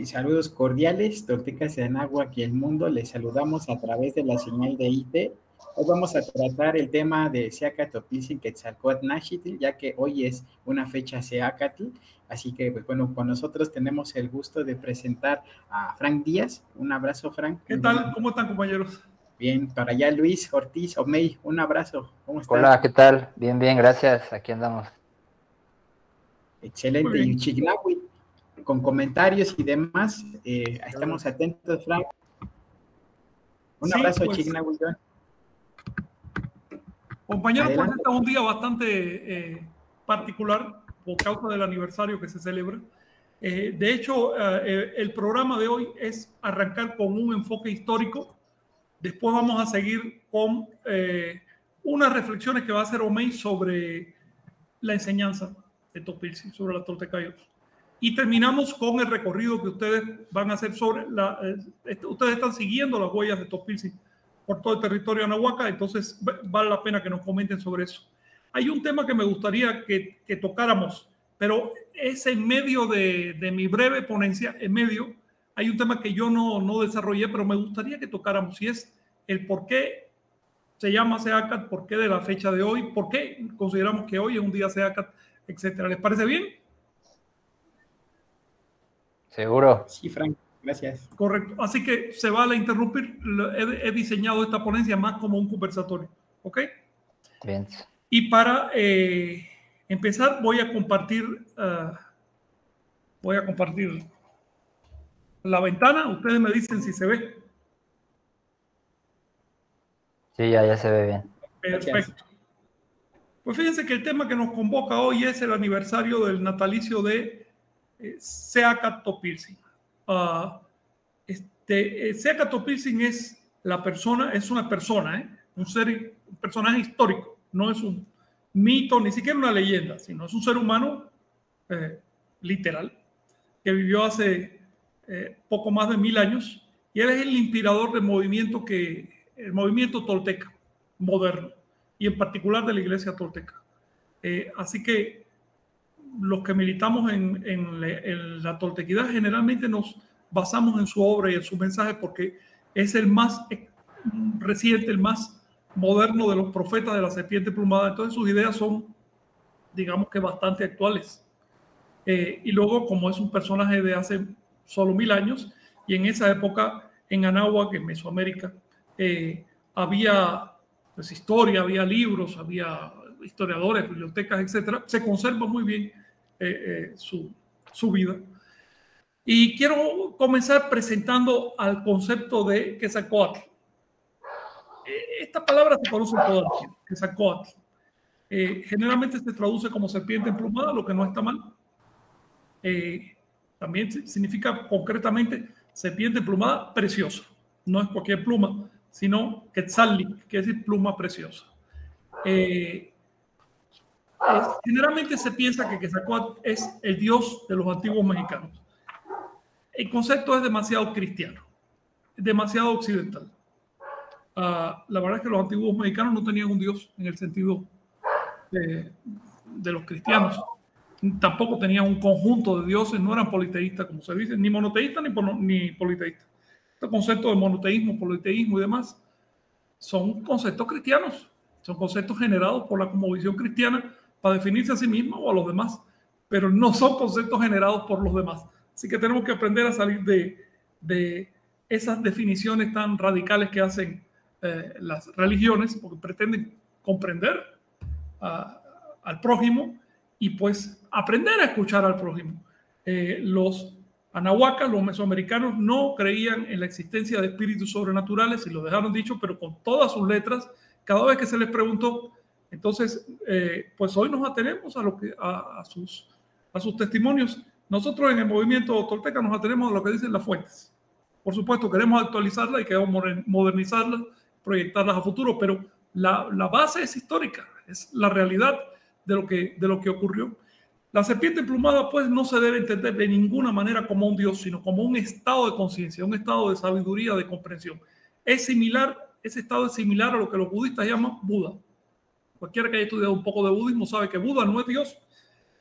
y saludos cordiales, toltecas de Anáhuac y el mundo, les saludamos a través de la señal de IT. Hoy vamos a tratar el tema de Se Akatl Topiltsin Quetzalcóatl Nakshitl, ya que hoy es una fecha Se Akatl, así que pues bueno, con nosotros tenemos el gusto de presentar a Frank Díaz. Un abrazo, Frank. ¿Qué tal? ¿Cómo están, compañeros? Bien, para allá Luis Ortiz Omei, un abrazo. ¿Cómo estás? Hola, ¿qué tal? Bien, bien, gracias, aquí andamos. Excelente, y Chicnahui, con comentarios y demás, estamos atentos, Frank. Un abrazo, pues, Chicnahui. Compañeros, pues este es un día bastante particular por causa del aniversario que se celebra. De hecho, el programa de hoy es arrancar con un enfoque histórico. Después vamos a seguir con unas reflexiones que va a hacer Omei sobre la enseñanza de Topiltsin, sobre la Toltecayotl. Y terminamos con el recorrido que ustedes van a hacer sobre la... ustedes están siguiendo las huellas de Topiltsin por todo el territorio de Anahuaca, entonces vale la pena que nos comenten sobre eso. Hay un tema que me gustaría que tocáramos, pero es en medio de mi breve ponencia, en medio, hay un tema que yo no desarrollé, pero me gustaría que tocáramos, y es el por qué se llama Se Akatl, por qué de la fecha de hoy, por qué consideramos que hoy es un día Se Akatl, etcétera. ¿Les parece bien? Seguro. Sí, Frank, gracias. Correcto. Así que se vale interrumpir. He diseñado esta ponencia más como un conversatorio. ¿Ok? Bien. Y para empezar voy a compartir la ventana. Ustedes me dicen si se ve. Sí, ya se ve bien. Perfecto. Pues fíjense que el tema que nos convoca hoy es el aniversario del natalicio de Se Akatl Topiltsin. Se Akatl Topiltsin es la persona, es una persona, un personaje histórico, no es un mito, ni siquiera una leyenda, sino es un ser humano literal que vivió hace poco más de 1000 años, y él es el inspirador del movimiento tolteca moderno, y en particular de la Iglesia Tolteca. Así que los que militamos en la toltequidad generalmente nos basamos en su obra y en su mensaje, porque es el más reciente, el más moderno de los profetas de la serpiente plumada. Entonces sus ideas son, digamos que, bastante actuales. Y luego, como es un personaje de hace solo 1000 años, y en esa época en Anáhuac, en Mesoamérica, había... pues historia, había libros, había historiadores, bibliotecas, etcétera. Se conserva muy bien su vida. Y quiero comenzar presentando al concepto de Quetzalcóatl. Esta palabra se conoce todo el tiempo, Quetzalcóatl. Generalmente se traduce como serpiente emplumada, lo que no está mal. También significa concretamente serpiente emplumada preciosa. No es cualquier pluma, sino Quetzalli, que es pluma preciosa. Generalmente se piensa que Quetzalcóatl es el dios de los antiguos mexicanos. El concepto es demasiado cristiano, demasiado occidental. La verdad es que los antiguos mexicanos no tenían un dios en el sentido de los cristianos. Tampoco tenían un conjunto de dioses, no eran politeístas, como se dice, ni monoteístas ni politeístas. Este concepto de monoteísmo, politeísmo y demás son conceptos cristianos, son conceptos generados por la cosmovisión cristiana para definirse a sí misma o a los demás, pero no son conceptos generados por los demás. Así que tenemos que aprender a salir de esas definiciones tan radicales que hacen las religiones, porque pretenden comprender al prójimo y pues aprender a escuchar al prójimo. Los Anahuacas, los mesoamericanos, no creían en la existencia de espíritus sobrenaturales y lo dejaron dicho, pero con todas sus letras, cada vez que se les preguntó. Entonces, pues hoy nos atenemos a, sus testimonios. Nosotros en el movimiento tolteca nos atenemos a lo que dicen las fuentes. Por supuesto, queremos actualizarlas y queremos modernizarlas, proyectarlas a futuro, pero la base es histórica, es la realidad de lo que ocurrió. La serpiente emplumada pues no se debe entender de ninguna manera como un dios, sino como un estado de conciencia, un estado de sabiduría, de comprensión. Ese estado es similar a lo que los budistas llaman Buda. Cualquiera que haya estudiado un poco de budismo sabe que Buda no es dios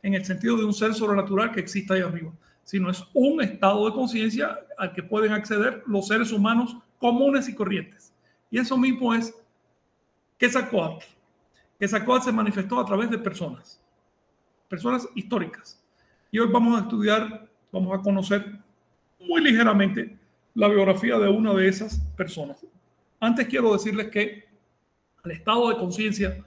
en el sentido de un ser sobrenatural que exista ahí arriba, sino es un estado de conciencia al que pueden acceder los seres humanos comunes y corrientes. Y eso mismo es Quetzalcóatl. Quetzalcóatl se manifestó a través de personas, personas históricas. Y hoy vamos a estudiar, vamos a conocer muy ligeramente la biografía de una de esas personas. Antes quiero decirles que al estado de conciencia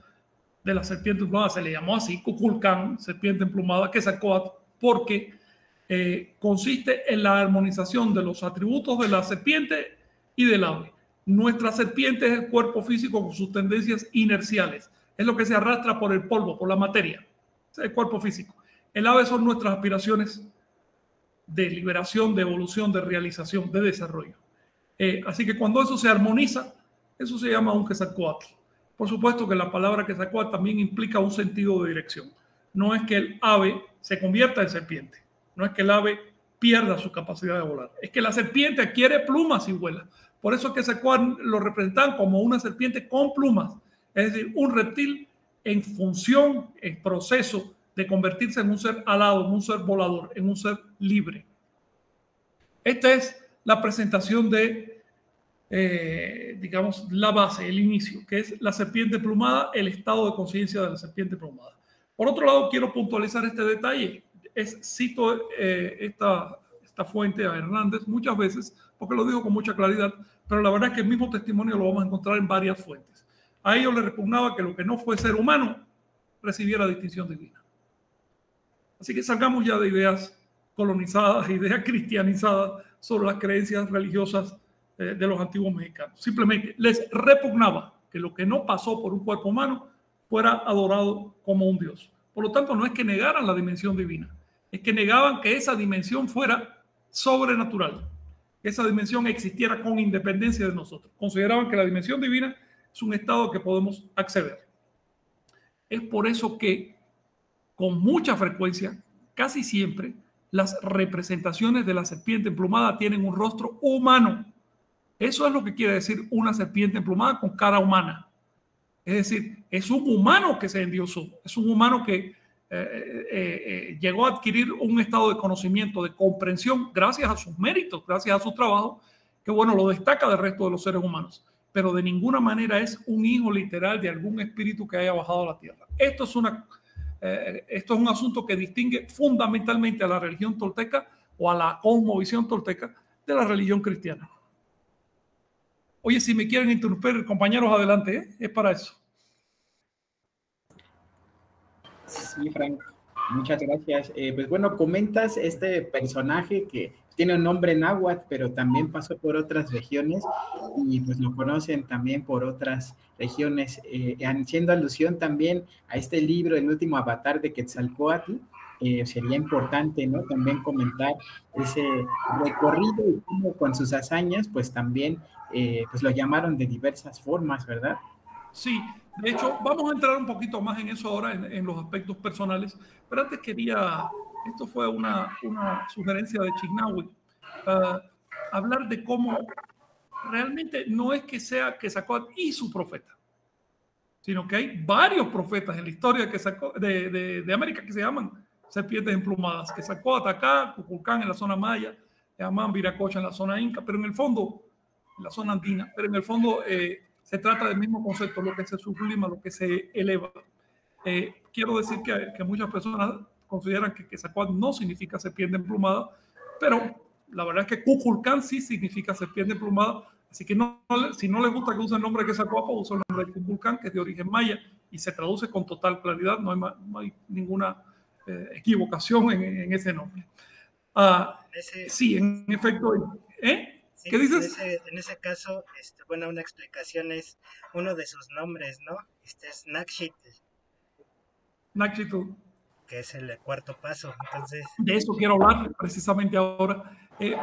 de la serpiente emplumada se le llamó así, Kukulkán, serpiente emplumada, Quetzalcóatl, porque consiste en la armonización de los atributos de la serpiente y del ave. Nuestra serpiente es el cuerpo físico con sus tendencias inerciales. Es lo que se arrastra por el polvo, por la materia. Es el cuerpo físico. El ave son nuestras aspiraciones de liberación, de evolución, de realización, de desarrollo. Así que cuando eso se armoniza, eso se llama un Quetzalcóatl. Por supuesto que la palabra Quetzalcóatl también implica un sentido de dirección. No es que el ave se convierta en serpiente. No es que el ave pierda su capacidad de volar. Es que la serpiente adquiere plumas y vuela. Por eso es que Quetzalcóatl lo representan como una serpiente con plumas. Es decir, un reptil en función, en proceso de convertirse en un ser alado, en un ser volador, en un ser libre. Esta es la presentación de, digamos, la base, el inicio, que es la serpiente plumada, el estado de conciencia de la serpiente plumada. Por otro lado, quiero puntualizar este detalle. Cito esta fuente a Hernández muchas veces porque lo digo con mucha claridad, pero la verdad es que el mismo testimonio lo vamos a encontrar en varias fuentes. A ellos les repugnaba que lo que no fue ser humano recibiera distinción divina. Así que salgamos ya de ideas colonizadas, ideas cristianizadas sobre las creencias religiosas de los antiguos mexicanos. Simplemente les repugnaba que lo que no pasó por un cuerpo humano fuera adorado como un dios. Por lo tanto, no es que negaran la dimensión divina, es que negaban que esa dimensión fuera sobrenatural, que esa dimensión existiera con independencia de nosotros. Consideraban que la dimensión divina es un estado que podemos acceder. Es por eso que con mucha frecuencia, casi siempre, las representaciones de la serpiente emplumada tienen un rostro humano. Eso es lo que quiere decir una serpiente emplumada con cara humana. Es decir, es un humano que se endiosó, es un humano que llegó a adquirir un estado de conocimiento, de comprensión, gracias a sus méritos, gracias a su trabajo, que bueno, lo destaca del resto de los seres humanos. Pero de ninguna manera es un hijo literal de algún espíritu que haya bajado a la tierra. Esto es un asunto que distingue fundamentalmente a la religión tolteca o a la cosmovisión tolteca de la religión cristiana. Oye, si me quieren interrumpir, compañeros, adelante, ¿eh? Es para eso. Sí, Frank, muchas gracias. Pues bueno, comentas este personaje que tiene un nombre náhuatl, pero también pasó por otras regiones y pues lo conocen también por otras regiones, haciendo alusión también a este libro, El último avatar de Quetzalcóatl. Sería importante, ¿no?, también comentar ese recorrido y cómo con sus hazañas, pues también pues lo llamaron de diversas formas, ¿verdad? Sí, de hecho, vamos a entrar un poquito más en eso ahora, en los aspectos personales, pero antes quería, esto fue una sugerencia de Chicnahui, hablar de cómo realmente no es que sea Quetzalcóatl y su profeta, sino que hay varios profetas en la historia de América que se llaman serpientes emplumadas, que sacó Atacá, Kukulkán en la zona maya, llaman Viracocha en la zona inca, pero en el fondo, en la zona andina, pero en el fondo se trata del mismo concepto, lo que se sublima, lo que se eleva. Quiero decir que muchas personas consideran que Quetzalcóatl no significa serpiente emplumada, pero la verdad es que Kukulkán sí significa serpiente emplumada, así que si no les gusta que usen el nombre de Quetzalcóatl, usen el nombre de Kukulkán, que es de origen maya, y se traduce con total claridad, no hay ninguna equivocación en ese nombre. Sí, en efecto. Sí, ¿qué dices? En ese caso, bueno, una explicación es uno de sus nombres, ¿no? Es Nakshitl. Nakshitl. Que es el cuarto paso. Entonces, de eso quiero hablar precisamente ahora.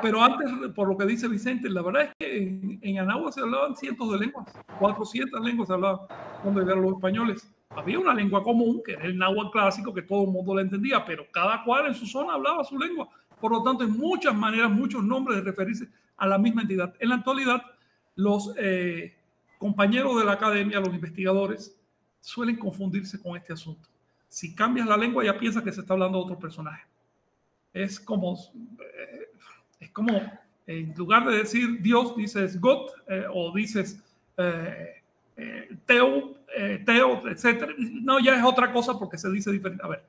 Pero antes, por lo que dice Vicente, la verdad es que en Anáhuac se hablaban cientos de lenguas, 400 lenguas se hablaban cuando llegaron los españoles. Había una lengua común, que era el náhuatl clásico, que todo el mundo la entendía, pero cada cual en su zona hablaba su lengua. Por lo tanto, en muchas maneras, muchos nombres de referirse a la misma entidad. En la actualidad, los compañeros de la academia, los investigadores, suelen confundirse con este asunto. Si cambias la lengua, ya piensas que se está hablando de otro personaje. es como en lugar de decir Dios, dices God, o dices Teo, etc. No, ya es otra cosa porque se dice diferente. A ver,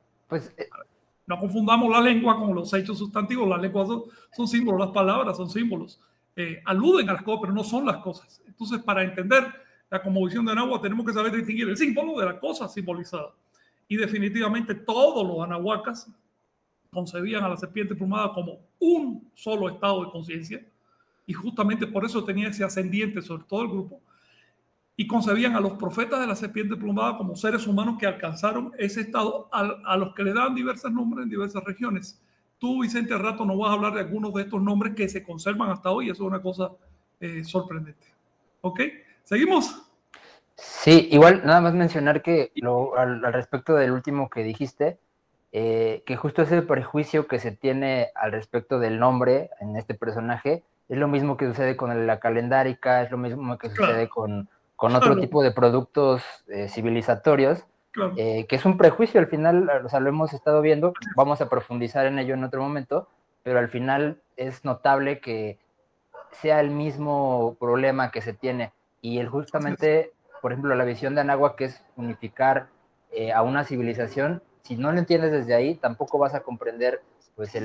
no confundamos la lengua con los hechos sustantivos. Las lenguas son símbolos, las palabras son símbolos. Aluden a las cosas, pero no son las cosas. Entonces, para entender la cosmovisión de Anáhuac, tenemos que saber distinguir el símbolo de la cosa simbolizada. Y definitivamente todos los anahuacas concebían a la serpiente plumada como un solo estado de conciencia, y justamente por eso tenía ese ascendiente sobre todo el grupo, y concebían a los profetas de la serpiente plumada como seres humanos que alcanzaron ese estado, a los que le dan diversos nombres en diversas regiones. Tú, Vicente, al rato nos vas a hablar de algunos de estos nombres que se conservan hasta hoy, eso es una cosa sorprendente. ¿Ok? ¿Seguimos? Sí, igual nada más mencionar que al respecto del último que dijiste, que justo ese prejuicio que se tiene al respecto del nombre en este personaje, es lo mismo que sucede con la calendárica, es lo mismo que sucede con otro tipo de productos civilizatorios, que es un prejuicio al final, o sea, lo hemos estado viendo, vamos a profundizar en ello en otro momento, pero al final es notable que sea el mismo problema que se tiene, y el justamente... Por ejemplo, la visión de Anáhuac, que es unificar a una civilización, si no lo entiendes desde ahí, tampoco vas a comprender pues,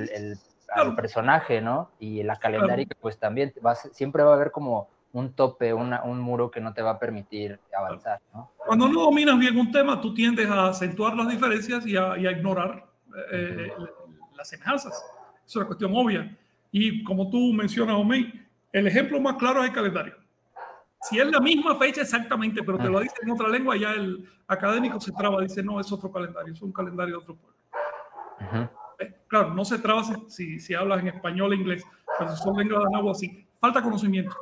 al personaje, ¿no? Y la calendárica, pues también, siempre va a haber como un tope, un muro que no te va a permitir avanzar, ¿no? Cuando no dominas bien un tema, tú tiendes a acentuar las diferencias y a ignorar las semejanzas. Es una cuestión obvia. Y como tú mencionas, Omei, el ejemplo más claro es el calendario. Si es la misma fecha exactamente, pero te lo dice en otra lengua, ya el académico se traba, dice, no, es otro calendario, es un calendario de otro pueblo. Claro, no se traba si hablas en español e inglés, pero si son lenguas de Anáhuac, sí. Falta conocimiento.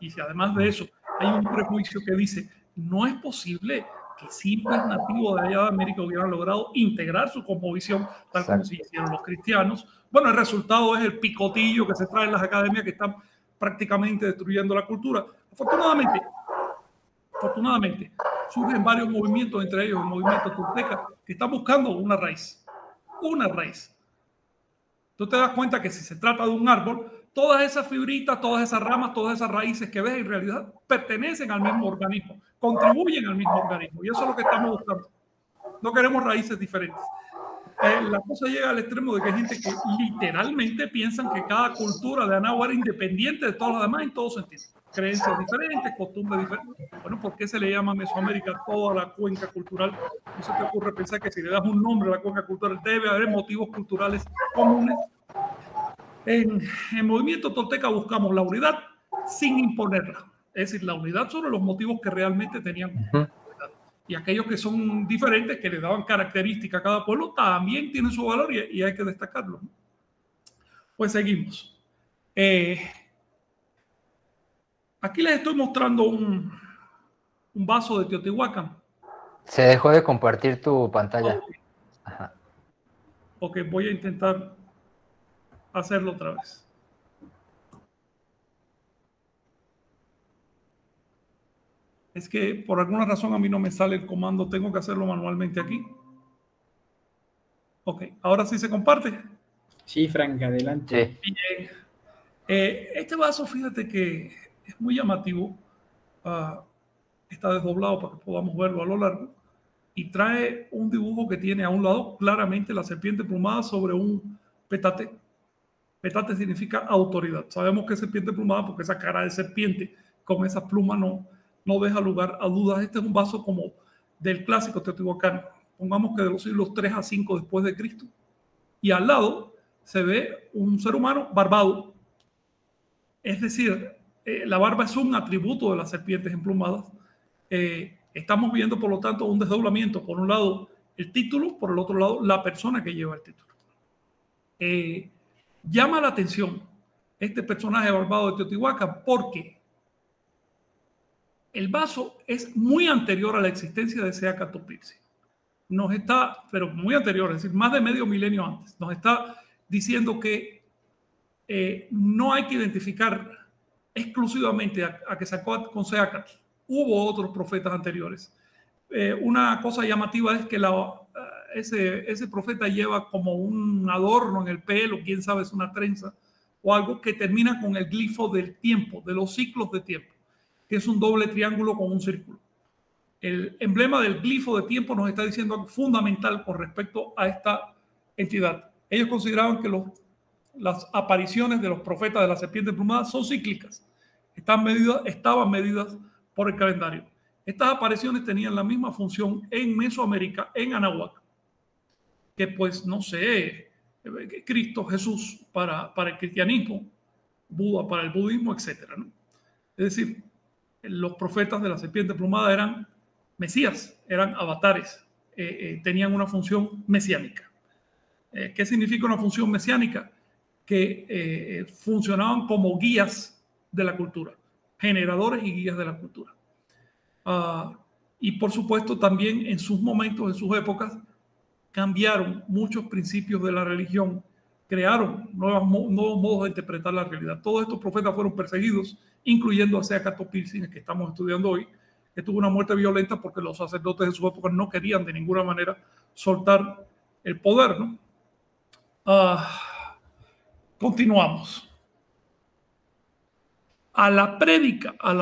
Y si además de eso hay un prejuicio que dice, no es posible que simples nativos de allá de América hubieran logrado integrar su cosmovisión, tal como se hicieron los cristianos. Bueno, el resultado es el picotillo que se trae en las academias que están prácticamente destruyendo la cultura. Afortunadamente, surgen varios movimientos, entre ellos el movimiento tolteca, que está buscando una raíz. Una raíz. Tú te das cuenta que si se trata de un árbol, todas esas fibritas, todas esas ramas, todas esas raíces que ves en realidad pertenecen al mismo organismo, contribuyen al mismo organismo. Y eso es lo que estamos buscando. No queremos raíces diferentes. La cosa llega al extremo de que hay gente que literalmente piensan que cada cultura de Anáhuac era independiente de todas las demás en todo sentido. Creencias diferentes, costumbres diferentes. Bueno, ¿por qué se le llama Mesoamérica toda la cuenca cultural? No se te ocurre pensar que si le das un nombre a la cuenca cultural debe haber motivos culturales comunes. En Movimiento Tolteca buscamos la unidad sin imponerla. Es decir, la unidad sobre los motivos que realmente tenían. Y aquellos que son diferentes, que le daban características a cada pueblo, también tienen su valor y hay que destacarlo. Pues seguimos. Aquí les estoy mostrando un vaso de Teotihuacán. Se dejó de compartir tu pantalla. Ok, ajá. Okay, voy a intentar hacerlo otra vez. Es que por alguna razón a mí no me sale el comando, tengo que hacerlo manualmente aquí. Ok, ahora sí se comparte. Sí, Frank, adelante. Sí. Bien. Este vaso, fíjate que es muy llamativo. Está desdoblado para que podamos verlo a lo largo. Y trae un dibujo que tiene a un lado claramente la serpiente plumada sobre un petate. Petate significa autoridad. Sabemos que es serpiente plumada porque esa cara de serpiente con esas plumas no deja lugar a dudas. Este es un vaso como del clásico teotihuacano, pongamos que de los siglos 3 a 5 después de Cristo, y al lado se ve un ser humano barbado, es decir, la barba es un atributo de las serpientes emplumadas. Estamos viendo por lo tanto un desdoblamiento, por un lado el título, por el otro lado la persona que lleva el título. Llama la atención este personaje barbado de Teotihuacán porque el vaso es muy anterior a la existencia de Se Akatl Topiltsin. Nos está, pero muy anterior, es decir, más de medio milenio antes, nos está diciendo que no hay que identificar exclusivamente a Quetzalcóatl con Se Akatl. Hubo otros profetas anteriores. Una cosa llamativa es que ese profeta lleva como un adorno en el pelo, quién sabe, es una trenza o algo que termina con el glifo del tiempo, de los ciclos de tiempo, que es un doble triángulo con un círculo. El emblema del glifo de tiempo nos está diciendo algo fundamental con respecto a esta entidad. Ellos consideraban que las apariciones de los profetas de la serpiente emplumada son cíclicas. Estaban medidas por el calendario. Estas apariciones tenían la misma función en Mesoamérica, en Anáhuac, que pues no sé, Cristo, Jesús para el cristianismo, Buda para el budismo, etcétera, ¿no? Es decir, los profetas de la serpiente emplumada eran mesías, eran avatares, tenían una función mesiánica. ¿Qué significa una función mesiánica? Que funcionaban como guías de la cultura, generadores y guías de la cultura. Y por supuesto también en sus momentos, en sus épocas, cambiaron muchos principios de la religión, crearon nuevos modos de interpretar la realidad. Todos estos profetas fueron perseguidos, incluyendo a Se Akatl Topiltsin, que estamos estudiando hoy, que tuvo una muerte violenta porque los sacerdotes de su época no querían de ninguna manera soltar el poder, ¿no? Continuamos. A la prédica, a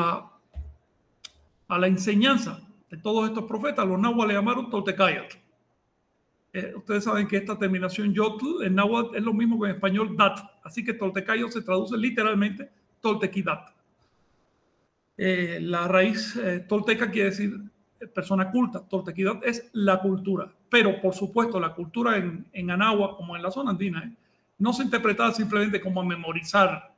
la enseñanza de todos estos profetas, los náhuatl le llamaron Toltecayotl. Ustedes saben que esta terminación yotl en náhuatl es lo mismo que en español dat, así que Toltecayotl se traduce literalmente Toltequidat. La raíz tolteca quiere decir persona culta, Toltequidat es la cultura, pero por supuesto la cultura en Anáhuac, como en la zona andina, no se interpretaba simplemente como a memorizar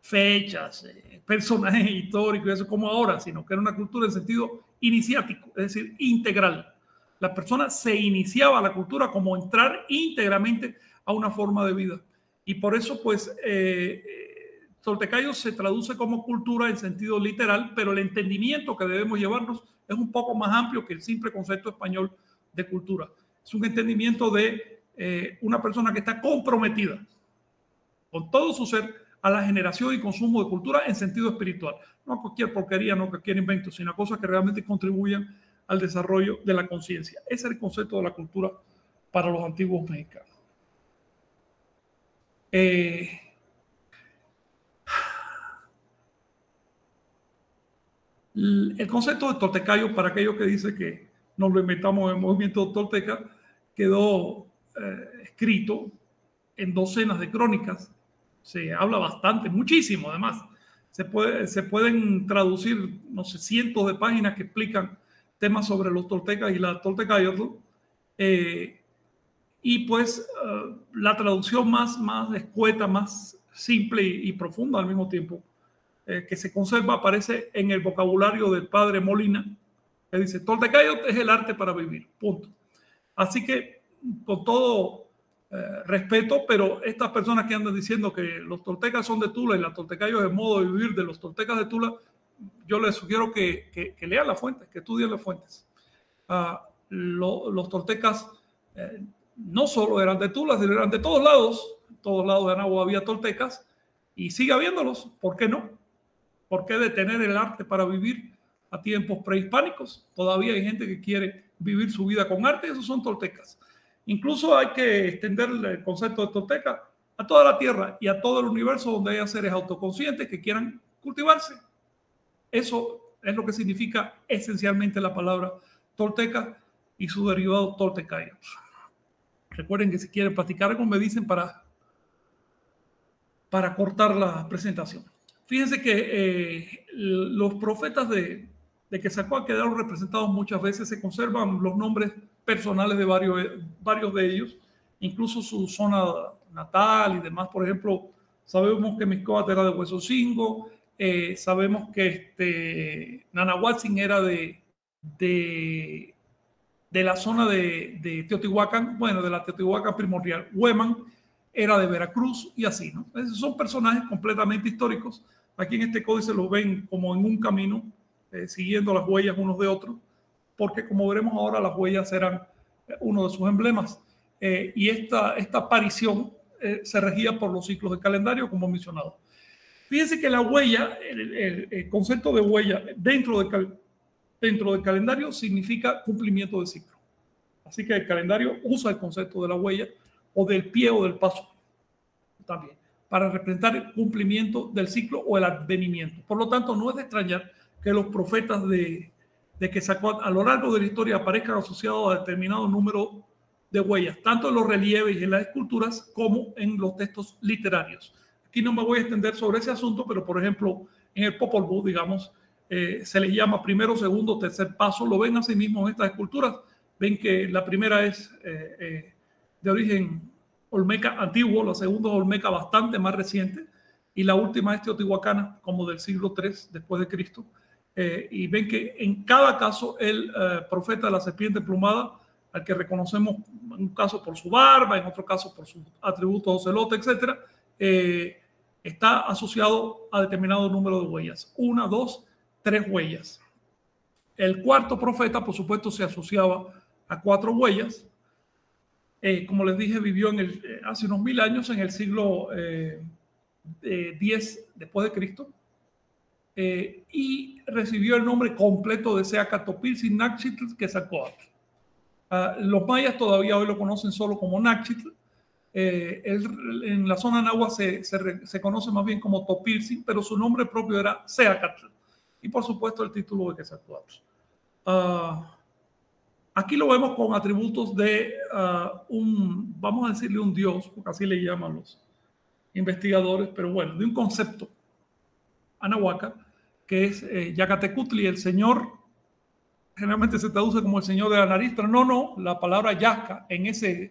fechas, personajes históricos y eso como ahora, sino que era una cultura en sentido iniciático, es decir, integral. La persona se iniciaba a la cultura como entrar íntegramente a una forma de vida. Y por eso, pues, Toltecayo se traduce como cultura en sentido literal, pero el entendimiento que debemos llevarnos es un poco más amplio que el simple concepto español de cultura. Es un entendimiento de una persona que está comprometida con todo su ser a la generación y consumo de cultura en sentido espiritual. No a cualquier porquería, no a cualquier invento, sino a cosas que realmente contribuyan al desarrollo de la conciencia. Ese es el concepto de la cultura para los antiguos mexicanos. El concepto de Toltecayo, para aquellos que dicen que nos lo inventamos en el movimiento Tolteca, quedó escrito en docenas de crónicas. Se habla bastante, muchísimo además. Se pueden traducir, no sé, cientos de páginas que explican temas sobre los toltecas y la Toltecayotl. Y pues la traducción más escueta, más simple y profunda al mismo tiempo que se conserva aparece en el vocabulario del padre Molina, que dice: Toltecayotl es el arte para vivir, punto. Así que con todo respeto, pero estas personas que andan diciendo que los toltecas son de Tula y la Toltecayo es el modo de vivir de los toltecas de Tula, yo les sugiero que lean las fuentes, que estudien las fuentes. Los toltecas no solo eran de Tula, sino eran de todos lados. En todos lados de Anáhuac había toltecas y sigue habiéndolos. ¿Por qué no? ¿Por qué detener el arte para vivir a tiempos prehispánicos? Todavía hay gente que quiere vivir su vida con arte, esos son toltecas. Incluso hay que extender el concepto de tolteca a toda la tierra y a todo el universo donde haya seres autoconscientes que quieran cultivarse. Eso es lo que significa esencialmente la palabra tolteca y su derivado toltecayo. Recuerden que si quieren platicar algo me dicen para cortar la presentación. Fíjense que los profetas de Quetzalcóatl quedaron representados muchas veces, se conservan los nombres personales de varios de ellos, incluso su zona natal y demás. Por ejemplo, sabemos que Mixcóatl era de Huesocingo, sabemos que Nanahuatzin era de la zona de Teotihuacán, bueno, de la Teotihuacán primordial. Hueman era de Veracruz y así, ¿no? Esos son personajes completamente históricos. Aquí en este códice los ven como en un camino, siguiendo las huellas unos de otros, porque como veremos ahora las huellas eran uno de sus emblemas. Y esta aparición se regía por los ciclos de calendario, como mencionado. Fíjense que la huella, el concepto de huella dentro del calendario significa cumplimiento de ciclo. Así que el calendario usa el concepto de la huella o del pie o del paso también para representar el cumplimiento del ciclo o el advenimiento. Por lo tanto, no es de extrañar que los profetas de Quetzalcóatl a lo largo de la historia aparezcan asociados a determinado número de huellas, tanto en los relieves y en las esculturas como en los textos literarios. Aquí no me voy a extender sobre ese asunto, pero por ejemplo, en el Popol Vuh, digamos, se les llama primero, segundo, tercer paso. Lo ven así mismo en estas esculturas. Ven que la primera es de origen olmeca antiguo, la segunda es olmeca bastante más reciente y la última es teotihuacana, como del siglo III después de Cristo. Y ven que en cada caso el profeta de la serpiente plumada, al que reconocemos en un caso por su barba, en otro caso por sus atributos ocelote, etc., está asociado a determinado número de huellas. Una, dos, tres huellas. El cuarto profeta, por supuesto, se asociaba a cuatro huellas. Como les dije, vivió en hace unos 1000 años, en el siglo X después de Cristo, y recibió el nombre completo de Se Akatl Topiltsin Nakshitl Quetzalcóatl. Los mayas todavía hoy lo conocen solo como Nakshitl. En la zona náhuatl se conoce más bien como Topiltsin, pero su nombre propio era Se Akatl. Y por supuesto el título de Quetzalcóatl. Aquí lo vemos con atributos de vamos a decirle un dios, porque así le llaman los investigadores, pero bueno, de un concepto anahuaca, que es Yacatecuhtli, el señor. Generalmente se traduce como el señor de la nariz, pero no, la palabra yasca en ese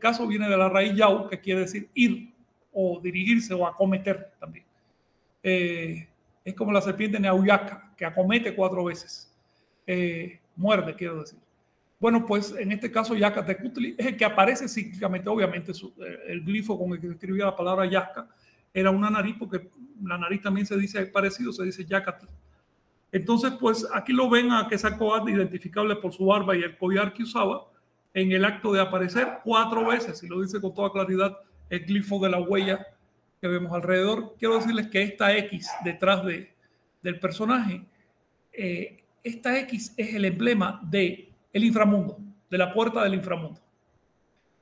caso viene de la raíz yau, que quiere decir ir o dirigirse o acometer también. Es como la serpiente neauyaca, que acomete 4 veces. Muerde, quiero decir. Bueno, pues en este caso Yacatecuhtli es el que aparece cíclicamente. Obviamente el glifo con el que se escribía la palabra yasca era una nariz, porque la nariz también se dice parecido, se dice yacatl. Entonces, pues aquí lo ven a Quetzalcóatl, identificable por su barba y el collar que usaba, en el acto de aparecer 4 veces, y lo dice con toda claridad el glifo de la huella que vemos alrededor. Quiero decirles que esta X detrás del personaje, esta X es el emblema del inframundo, de la puerta del inframundo.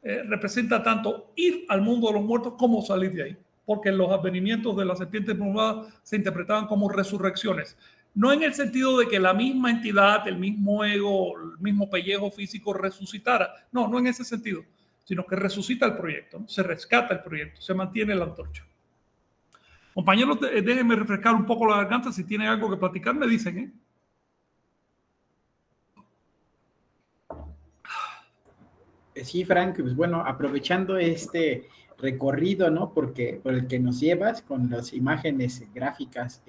Representa tanto ir al mundo de los muertos como salir de ahí, porque los advenimientos de la serpiente emplumada se interpretaban como resurrecciones. No en el sentido de que la misma entidad, el mismo ego, el mismo pellejo físico resucitara. No en ese sentido, sino que resucita el proyecto, ¿no? Se rescata el proyecto, se mantiene la antorcha. Compañeros, déjenme refrescar un poco la garganta. Si tienen algo que platicar, me dicen, ¿eh? Sí, Frank, pues bueno, aprovechando este recorrido, ¿no? Porque por el que nos llevas con las imágenes gráficas,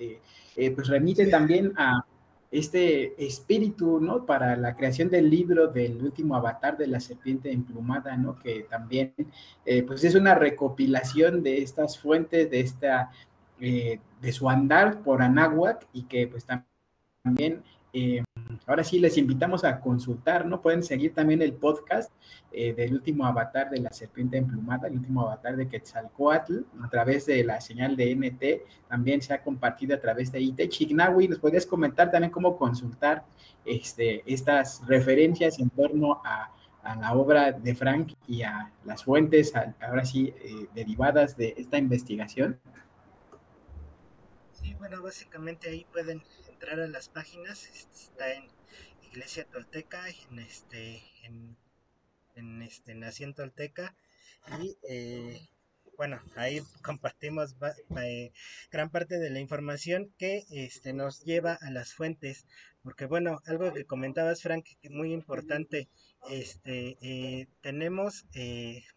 pues remite también a este espíritu, ¿no? Para la creación del libro del último avatar de la serpiente emplumada, ¿no? Que también, pues es una recopilación de estas fuentes, de su andar por Anáhuac, y que pues también... ahora sí les invitamos a consultar, ¿no? Pueden seguir también el podcast del último avatar de la serpiente emplumada, el último avatar de Quetzalcóatl, a través de la señal de NT, también se ha compartido a través de IT. Chicnahui, ¿nos podrías comentar también cómo consultar estas referencias en torno a la obra de Frank y a las fuentes, ahora sí, derivadas de esta investigación? Sí, bueno, básicamente ahí pueden entrar a las páginas. Está en Iglesia Tolteca, en Nación Tolteca, y bueno, ahí compartimos gran parte de la información que nos lleva a las fuentes, porque bueno, algo que comentabas, Frank, que es muy importante, tenemos,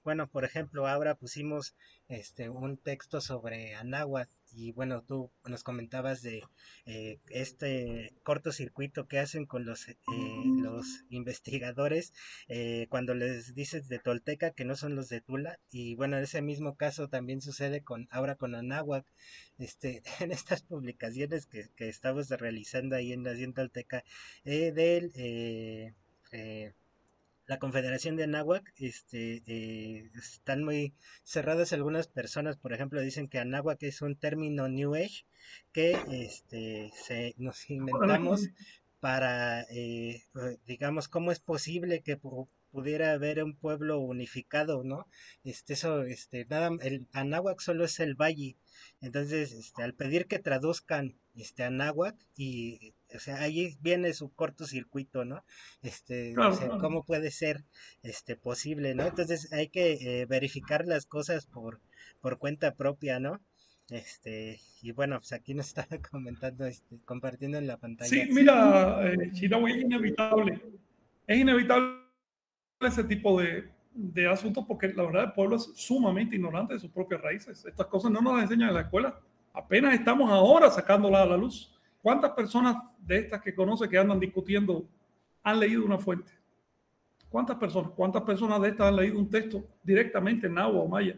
bueno, por ejemplo, ahora pusimos un texto sobre Anáhuac. Y bueno, tú nos comentabas de este cortocircuito que hacen con los investigadores cuando les dices de Tolteca que no son los de Tula. Y bueno, ese mismo caso también sucede ahora con Anáhuac. En estas publicaciones que estamos realizando ahí en Nación Tolteca la Confederación de Anáhuac, están muy cerradas algunas personas. Por ejemplo, dicen que Anáhuac es un término New Age que nos inventamos para, digamos, cómo es posible que pudiera haber un pueblo unificado, ¿no? El Anáhuac solo es el valle. Entonces, al pedir que traduzcan Anáhuac, y o sea, ahí viene su cortocircuito, ¿no? ¿Cómo puede ser posible, ¿no? Entonces hay que verificar las cosas por cuenta propia, ¿no? Y bueno, pues aquí nos está comentando, compartiendo en la pantalla. Sí, mira, Chicnahui, es inevitable ese tipo de asuntos, porque la verdad el pueblo es sumamente ignorante de sus propias raíces. Estas cosas no nos las enseñan en la escuela, apenas estamos ahora sacándolas a la luz. ¿Cuántas personas de estas que conoce que andan discutiendo han leído una fuente? ¿Cuántas personas? ¿Cuántas personas de estas han leído un texto directamente en náhuatl o maya?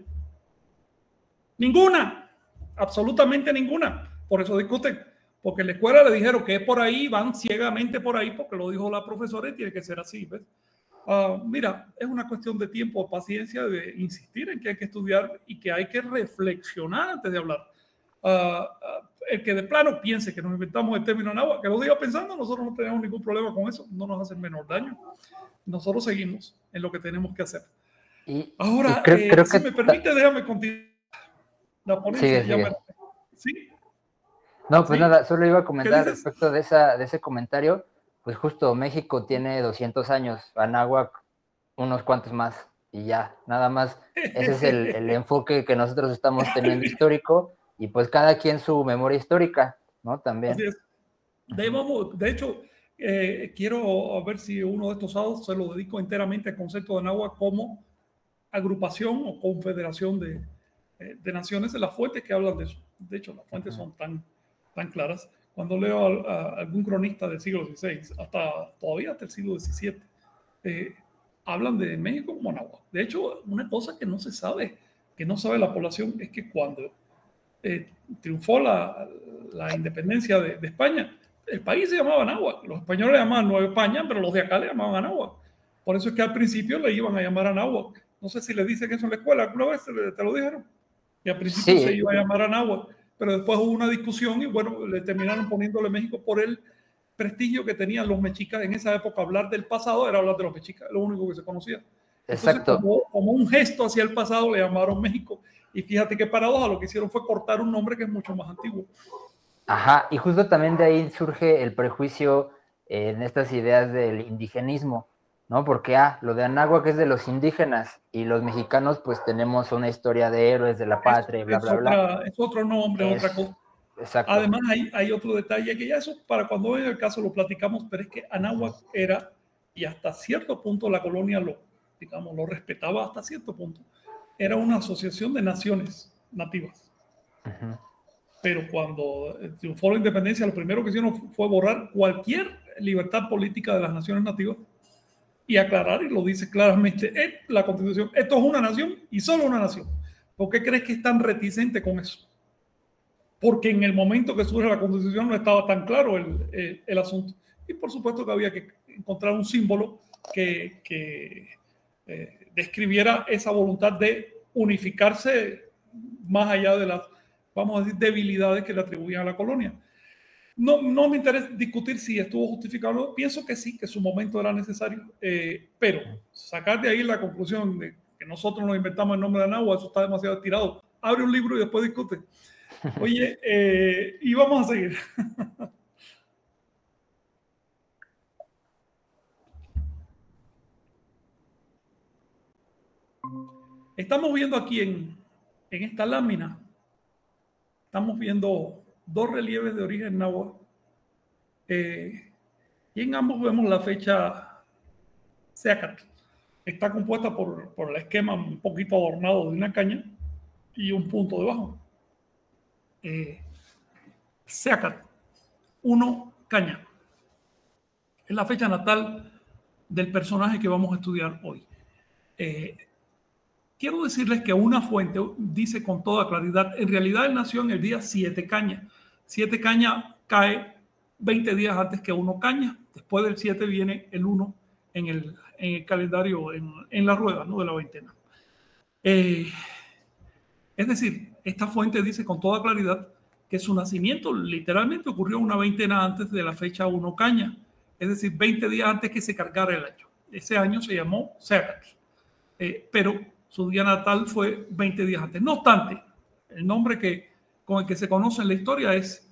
Ninguna. Absolutamente ninguna. Por eso discuten, porque en la escuela le dijeron que es por ahí, van ciegamente por ahí porque lo dijo la profesora y tiene que ser así, ¿ves? Mira, es una cuestión de tiempo, paciencia, de insistir en que hay que estudiar y que hay que reflexionar antes de hablar. El que de plano piense que nos inventamos el término náhuatl, que lo diga pensando, nosotros no tenemos ningún problema con eso, no nos hacen menor daño. Nosotros seguimos en lo que tenemos que hacer. Ahora, creo que me permite, déjame continuar. La ponencia sigue. ¿Sí? No, pues ¿sí? Nada, solo iba a comentar respecto de ese comentario, pues justo México tiene 200 años, Anáhuac unos cuantos más y ya, nada más. Ese es el enfoque que nosotros estamos teniendo histórico, y pues cada quien su memoria histórica, ¿no? También. Así es. De hecho, quiero ver si uno de estos sábados se lo dedico enteramente al concepto de Anáhuac como agrupación o confederación de naciones, de las fuentes que hablan de eso. De hecho, las fuentes son tan claras. Cuando leo a algún cronista del siglo XVI, todavía hasta el siglo XVII, hablan de México como Anáhuac. De hecho, una cosa que no se sabe, que no sabe la población, es que cuando triunfó la independencia de España, el país se llamaba Anáhuac. Los españoles le llamaban Nueva España, pero los de acá le llamaban Anáhuac. Por eso es que al principio le iban a llamar Anáhuac. No sé si le dicen eso en la escuela, alguna vez te lo dijeron. Y al principio se iba a llamar Anáhuac, pero después hubo una discusión y bueno, le terminaron poniéndole México por el prestigio que tenían los mexicas en esa época. Hablar del pasado era hablar de los mexicas, lo único que se conocía. Exacto. Entonces, como un gesto hacia el pasado le llamaron México, y fíjate qué paradoja, lo que hicieron fue cortar un nombre que es mucho más antiguo. Ajá, y justo también de ahí surge el prejuicio en estas ideas del indigenismo, ¿no? Porque lo de Anáhuac es de los indígenas y los mexicanos pues tenemos una historia de héroes de la patria, bla, bla, bla. Es otro nombre, otra cosa. Exacto. Además hay otro detalle que ya eso para cuando venga el caso lo platicamos, pero es que Anáhuac era, y hasta cierto punto la colonia lo respetaba hasta cierto punto, era una asociación de naciones nativas. Uh-huh. Pero cuando triunfó la independencia, lo primero que hicieron fue borrar cualquier libertad política de las naciones nativas y aclarar, y lo dice claramente en la Constitución, esto es una nación y solo una nación. ¿Por qué crees que es tan reticente con eso? Porque en el momento que surge la Constitución no estaba tan claro el asunto. Y por supuesto que había que encontrar un símbolo que describiera esa voluntad de unificarse más allá de las, vamos a decir, debilidades que le atribuían a la colonia. No me interesa discutir si estuvo justificado o no. Pienso que sí, que su momento era necesario, pero sacar de ahí la conclusión de que nosotros nos inventamos el nombre de Anáhuac, eso está demasiado tirado. Abre un libro y después discute. Oye, y vamos a seguir. Estamos viendo aquí en esta lámina, estamos viendo dos relieves de origen náhuatl, y en ambos vemos la fecha Se Akatl. Está compuesta por el esquema un poquito adornado de una caña y un punto debajo. Se Akatl, 1 caña. Es la fecha natal del personaje que vamos a estudiar hoy. Quiero decirles que una fuente dice con toda claridad, en realidad él nació en el día 7 caña. 7 caña cae 20 días antes que 1 caña. Después del 7 viene el 1 en el calendario, en la rueda, ¿no?, de la veintena. Es decir, esta fuente dice con toda claridad que su nacimiento literalmente ocurrió una veintena antes de la fecha 1 caña. Es decir, 20 días antes que se cargara el año. Ese año se llamó Se Akatl, pero su día natal fue 20 días antes. No obstante, el nombre con el que se conoce en la historia es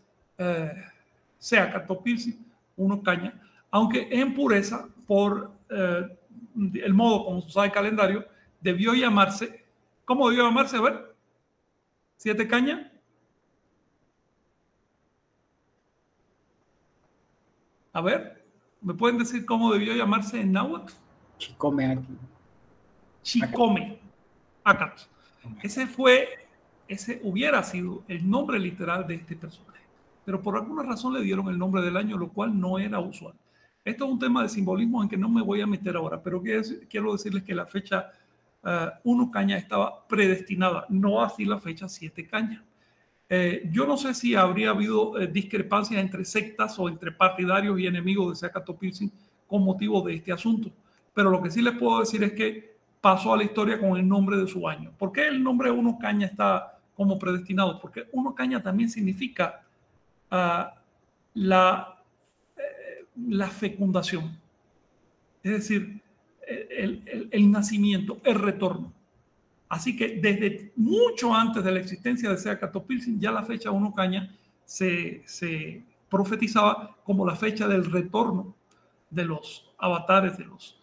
Se Akatl Topiltsin, uno caña, aunque en pureza, por el modo como se usaba el calendario, debió llamarse, ¿cómo debió llamarse? A ver, siete cañas. A ver, ¿me pueden decir cómo debió llamarse en náhuatl? Chicome Akatl. Ese hubiera sido el nombre literal de este personaje. Pero por alguna razón le dieron el nombre del año, lo cual no era usual. Esto es un tema de simbolismo en que no me voy a meter ahora, pero quiero decirles que la fecha 1 caña estaba predestinada, no así la fecha 7 caña. Yo no sé si habría habido discrepancias entre sectas o entre partidarios y enemigos de Se Akatl Topiltsin con motivo de este asunto, pero lo que sí les puedo decir es que pasó a la historia con el nombre de su año. ¿Por qué el nombre 1 caña está como predestinado? Porque 1 caña también significa la fecundación, es decir, el nacimiento, el retorno. Así que desde mucho antes de la existencia de Se Akatl Topiltsin, ya la fecha 1 caña se profetizaba como la fecha del retorno de los avatares, de los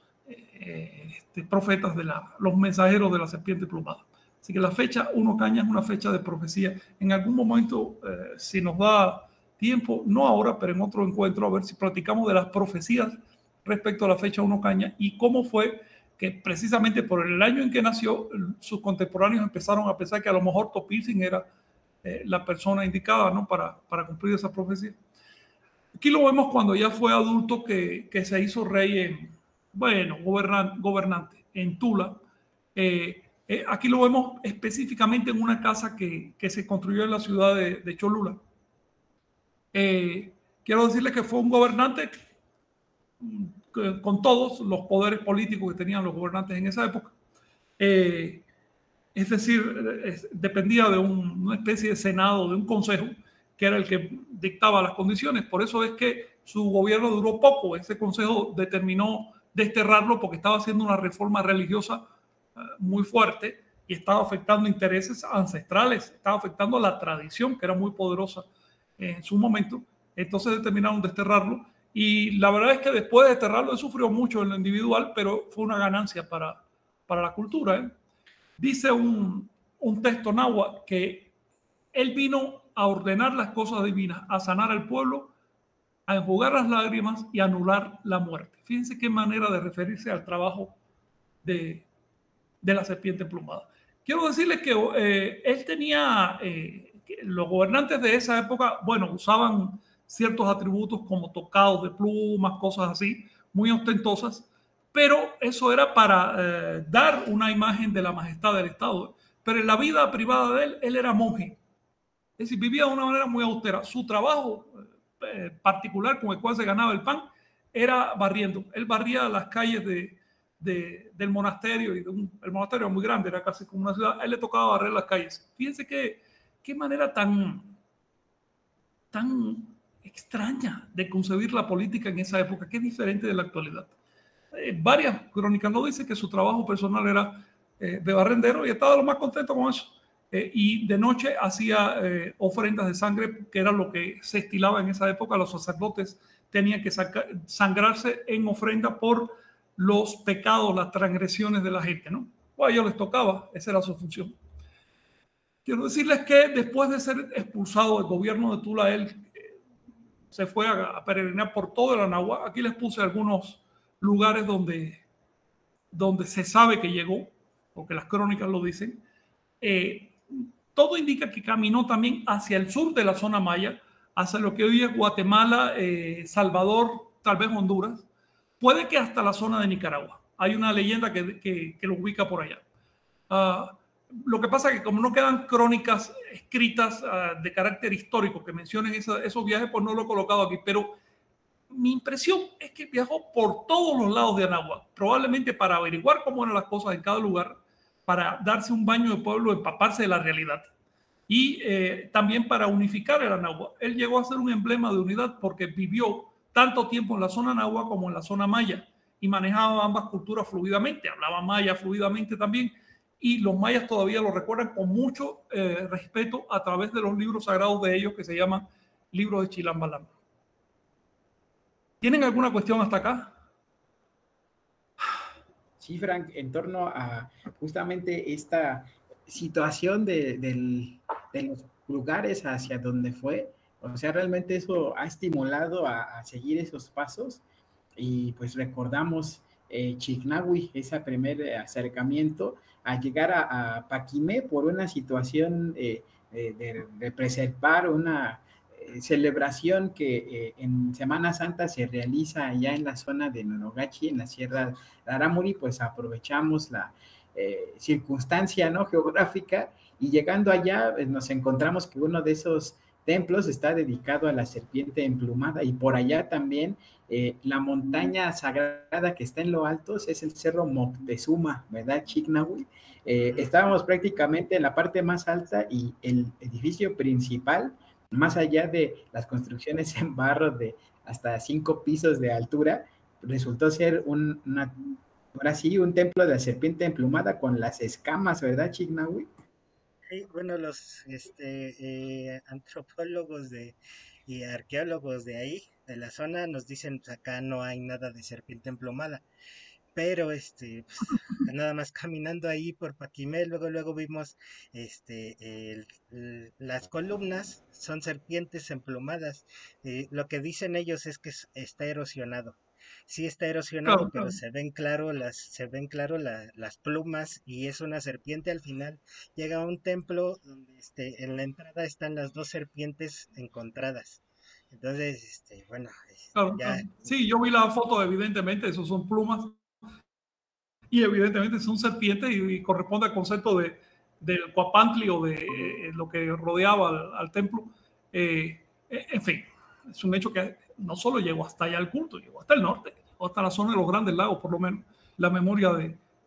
profetas, de los mensajeros de la serpiente plumada. Así que la fecha 1 caña es una fecha de profecía. En algún momento, si nos da tiempo, no ahora, pero en otro encuentro, a ver si platicamos de las profecías respecto a la fecha 1 caña y cómo fue que precisamente por el año en que nació, sus contemporáneos empezaron a pensar que a lo mejor Topiltsin era la persona indicada, ¿no?, para cumplir esa profecía. Aquí lo vemos cuando ya fue adulto, que se hizo rey, gobernante en Tula. Aquí lo vemos específicamente en una casa que se construyó en la ciudad de Cholula. Quiero decirles que fue un gobernante con todos los poderes políticos que tenían los gobernantes en esa época. Es decir, dependía de una especie de senado, de un consejo, que era el que dictaba las condiciones. Por eso es que su gobierno duró poco. Ese consejo determinó desterrarlo porque estaba haciendo una reforma religiosa muy fuerte y estaba afectando intereses ancestrales, estaba afectando la tradición, que era muy poderosa en su momento. Entonces determinaron desterrarlo. Y la verdad es que después de desterrarlo, sufrió mucho en lo individual, pero fue una ganancia para la cultura, ¿eh? Dice un texto náhuatl que él vino a ordenar las cosas divinas, a sanar al pueblo, a enjugar las lágrimas y a anular la muerte. Fíjense qué manera de referirse al trabajo de la serpiente emplumada. Quiero decirles que él tenía, los gobernantes de esa época, bueno, usaban ciertos atributos como tocados de plumas, cosas así, muy ostentosas, pero eso era para dar una imagen de la majestad del Estado. Pero en la vida privada de él, él era monje, es decir, vivía de una manera muy austera. Su trabajo particular con el cual se ganaba el pan era barriendo. Él barría las calles del monasterio, y el monasterio era muy grande, era casi como una ciudad. A él le tocaba barrer las calles. Fíjense qué manera tan extraña de concebir la política en esa época, que es diferente de la actualidad. Varias crónicas lo dicen, que su trabajo personal era de barrendero y estaba lo más contento con eso. Y de noche hacía ofrendas de sangre, que era lo que se estilaba en esa época. Los sacerdotes tenían que sangrarse en ofrenda por los pecados, las transgresiones de la gente, ¿no? Bueno, a ellos les tocaba, esa era su función. Quiero decirles que después de ser expulsado del gobierno de Tula, él se fue a peregrinar por todo el Anáhuac. Aquí les puse algunos lugares donde se sabe que llegó, porque las crónicas lo dicen. Todo indica que caminó también hacia el sur de la zona maya, hacia lo que hoy es Guatemala, Salvador, tal vez Honduras. Puede que hasta la zona de Nicaragua. Hay una leyenda que lo ubica por allá. Lo que pasa es que como no quedan crónicas escritas de carácter histórico que mencionen esos viajes, pues no lo he colocado aquí. Pero mi impresión es que viajó por todos los lados de Anáhuac, probablemente para averiguar cómo eran las cosas en cada lugar, para darse un baño de pueblo, empaparse de la realidad. Y también para unificar el Anáhuac. Él llegó a ser un emblema de unidad porque vivió tanto tiempo en la zona Anáhuac como en la zona maya. y manejaban ambas culturas fluidamente, hablaban maya fluidamente también, y los mayas todavía lo recuerdan con mucho respeto a través de los libros sagrados de ellos que se llaman libros de Chilam Balam. ¿Tienen alguna cuestión hasta acá? Sí, Frank, en torno a justamente esta situación de los lugares hacia donde fue, o sea, realmente eso ha estimulado a seguir esos pasos. Y pues recordamos Chicnahui, ese primer acercamiento a llegar a Paquimé por una situación de preservar una celebración que en Semana Santa se realiza allá en la zona de Nonogachi, en la Sierra de Aramuri. Pues aprovechamos la circunstancia, ¿no?, geográfica, y llegando allá nos encontramos que uno de esos templos está dedicado a la serpiente emplumada, y por allá también la montaña sagrada que está en lo alto es el cerro Moctezuma, ¿verdad, Chicnahui? Estábamos prácticamente en la parte más alta, y el edificio principal, más allá de las construcciones en barro de hasta 5 pisos de altura, resultó ser un templo de la serpiente emplumada con las escamas, ¿verdad, Chicnahui? Sí, bueno, los antropólogos y arqueólogos de ahí, de la zona, nos dicen, pues, acá no hay nada de serpiente emplumada, pero pues, nada más caminando ahí por Paquimé, luego vimos las columnas, son serpientes emplumadas. Lo que dicen ellos es que está erosionado. Sí está erosionado, pero se ven claro las plumas, y es una serpiente. Al final llega a un templo donde en la entrada están las 2 serpientes encontradas. Entonces, bueno, claro, ya... Sí, yo vi la foto, evidentemente, esos son plumas y evidentemente son serpientes, y corresponde al concepto del Cuapantli, o de lo que rodeaba al templo. En fin, es un hecho que no solo llegó hasta allá el culto, llegó hasta el norte, llegó hasta la zona de los Grandes Lagos. Por lo menos la memoria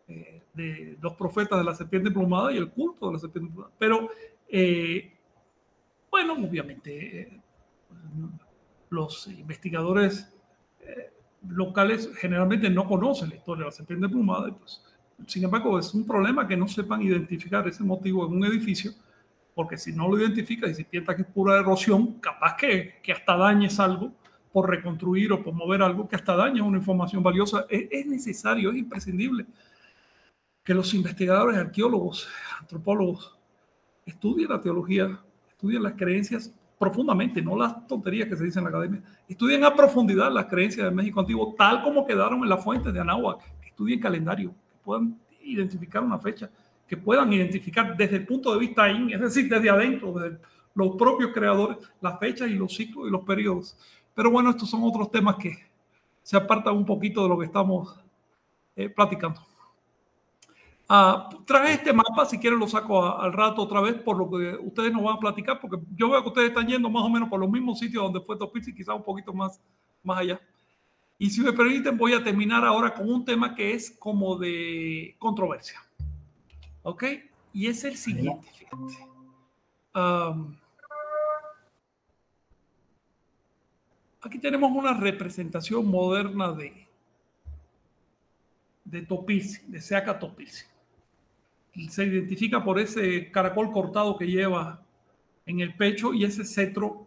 de los profetas de la serpiente emplumada y el culto de la serpiente emplumada. Pero, bueno, obviamente los investigadores locales generalmente no conocen la historia de la serpiente emplumada, y pues, sin embargo, es un problema que no sepan identificar ese motivo en un edificio, porque si no lo identificas y si piensas que es pura erosión, capaz que hasta dañes algo por reconstruir o por mover algo, que hasta daña una información valiosa. Es necesario, es imprescindible que los investigadores, arqueólogos, antropólogos estudien la teología, estudien las creencias profundamente, no las tonterías que se dicen en la academia. Estudien a profundidad las creencias del México antiguo, tal como quedaron en las fuentes de Anáhuac. Que estudien calendario, que puedan identificar una fecha, que puedan identificar desde el punto de vista es decir, desde adentro, desde los propios creadores, las fechas y los ciclos y los periodos. Pero bueno, estos son otros temas que se apartan un poquito de lo que estamos platicando. Traje este mapa, si quieren lo saco al rato otra vez, por lo que ustedes nos van a platicar, porque yo veo que ustedes están yendo más o menos por los mismos sitios donde fue Topiltsin, quizás un poquito más allá. Y si me permiten, voy a terminar ahora con un tema que es como de controversia. ¿Ok? Y es el siguiente, fíjate. Aquí tenemos una representación moderna de Topiltsin, de Se Akatl Topiltsin. Se identifica por ese caracol cortado que lleva en el pecho y ese cetro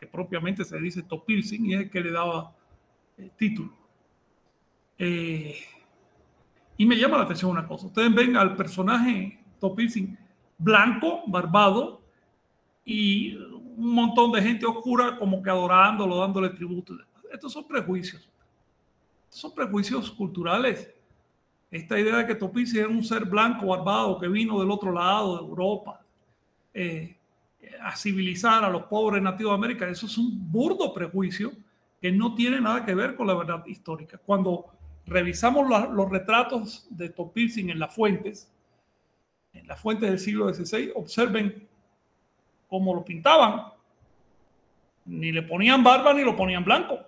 que propiamente se dice Topiltsin, y es el que le daba título. Y me llama la atención una cosa. Ustedes ven al personaje Topiltsin blanco, barbado, y un montón de gente oscura como que adorándolo, dándole tributo. Estos son prejuicios. Son prejuicios culturales. Esta idea de que Topiltsin era un ser blanco, barbado, que vino del otro lado de Europa a civilizar a los pobres nativos de América, eso es un burdo prejuicio que no tiene nada que ver con la verdad histórica. Cuando revisamos los retratos de Topiltsin en las fuentes del siglo XVI, observen como lo pintaban, ni le ponían barba ni lo ponían blanco.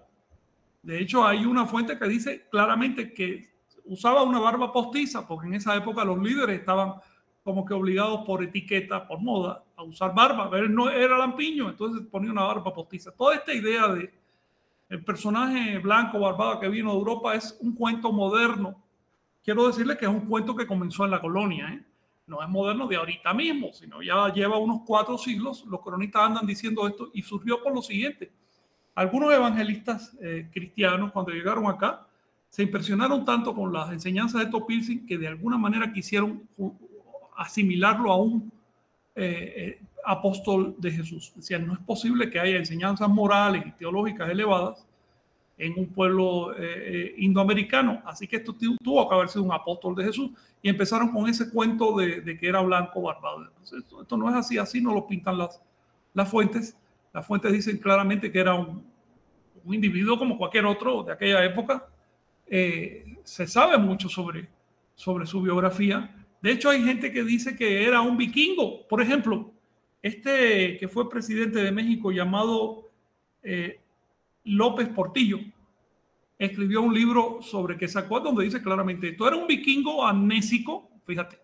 De hecho, hay una fuente que dice claramente que usaba una barba postiza, porque en esa época los líderes estaban como que obligados por etiqueta, por moda, a usar barba. Él no era lampiño, entonces ponía una barba postiza. Toda esta idea de el personaje blanco barbado que vino de Europa es un cuento moderno. Quiero decirle que es un cuento que comenzó en la colonia, ¿eh? No es moderno de ahorita mismo, sino ya lleva unos 4 siglos. Los cronistas andan diciendo esto y surgió por lo siguiente. Algunos evangelistas cristianos, cuando llegaron acá, se impresionaron tanto con las enseñanzas de Topiltsin que de alguna manera quisieron asimilarlo a un apóstol de Jesús. Decían, no es posible que haya enseñanzas morales y teológicas elevadas en un pueblo indoamericano, así que esto tuvo que haber sido un apóstol de Jesús, y empezaron con ese cuento de que era blanco barbado. Esto no es así, así no lo pintan las fuentes. Las fuentes dicen claramente que era un individuo como cualquier otro de aquella época. Se sabe mucho sobre su biografía. De hecho, hay gente que dice que era un vikingo. Por ejemplo, este que fue presidente de México llamado López Portillo escribió un libro sobre Quetzalcóatl donde dice claramente esto: era un vikingo amnésico, fíjate,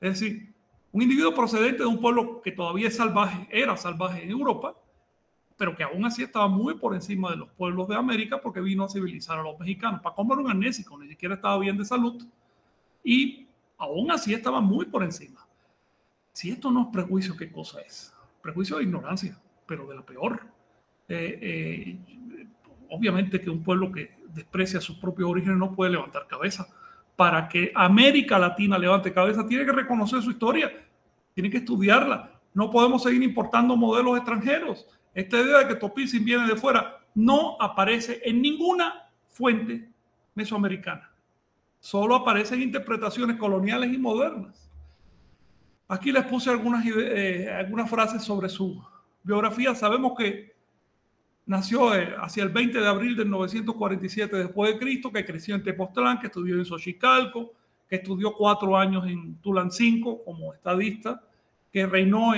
es decir, un individuo procedente de un pueblo que todavía es salvaje, era salvaje en Europa, pero que aún así estaba muy por encima de los pueblos de América porque vino a civilizar a los mexicanos. Para comer un amnésico, ni siquiera estaba bien de salud y aún así estaba muy por encima. Si esto no es prejuicio, ¿qué cosa es? Prejuicio de ignorancia, pero de la peor. Obviamente que un pueblo que desprecia sus propios orígenes no puede levantar cabeza. Para que América Latina levante cabeza, tiene que reconocer su historia, tiene que estudiarla. No podemos seguir importando modelos extranjeros. Esta idea de que Topiltsin viene de fuera no aparece en ninguna fuente mesoamericana. Solo aparecen interpretaciones coloniales y modernas. Aquí les puse algunas frases sobre su biografía. Sabemos que nació hacia el 20 de abril del 947 después de Cristo, que creció en Tepoztlán, que estudió en Xochicalco, que estudió 4 años en Tulancingo como estadista, que reinó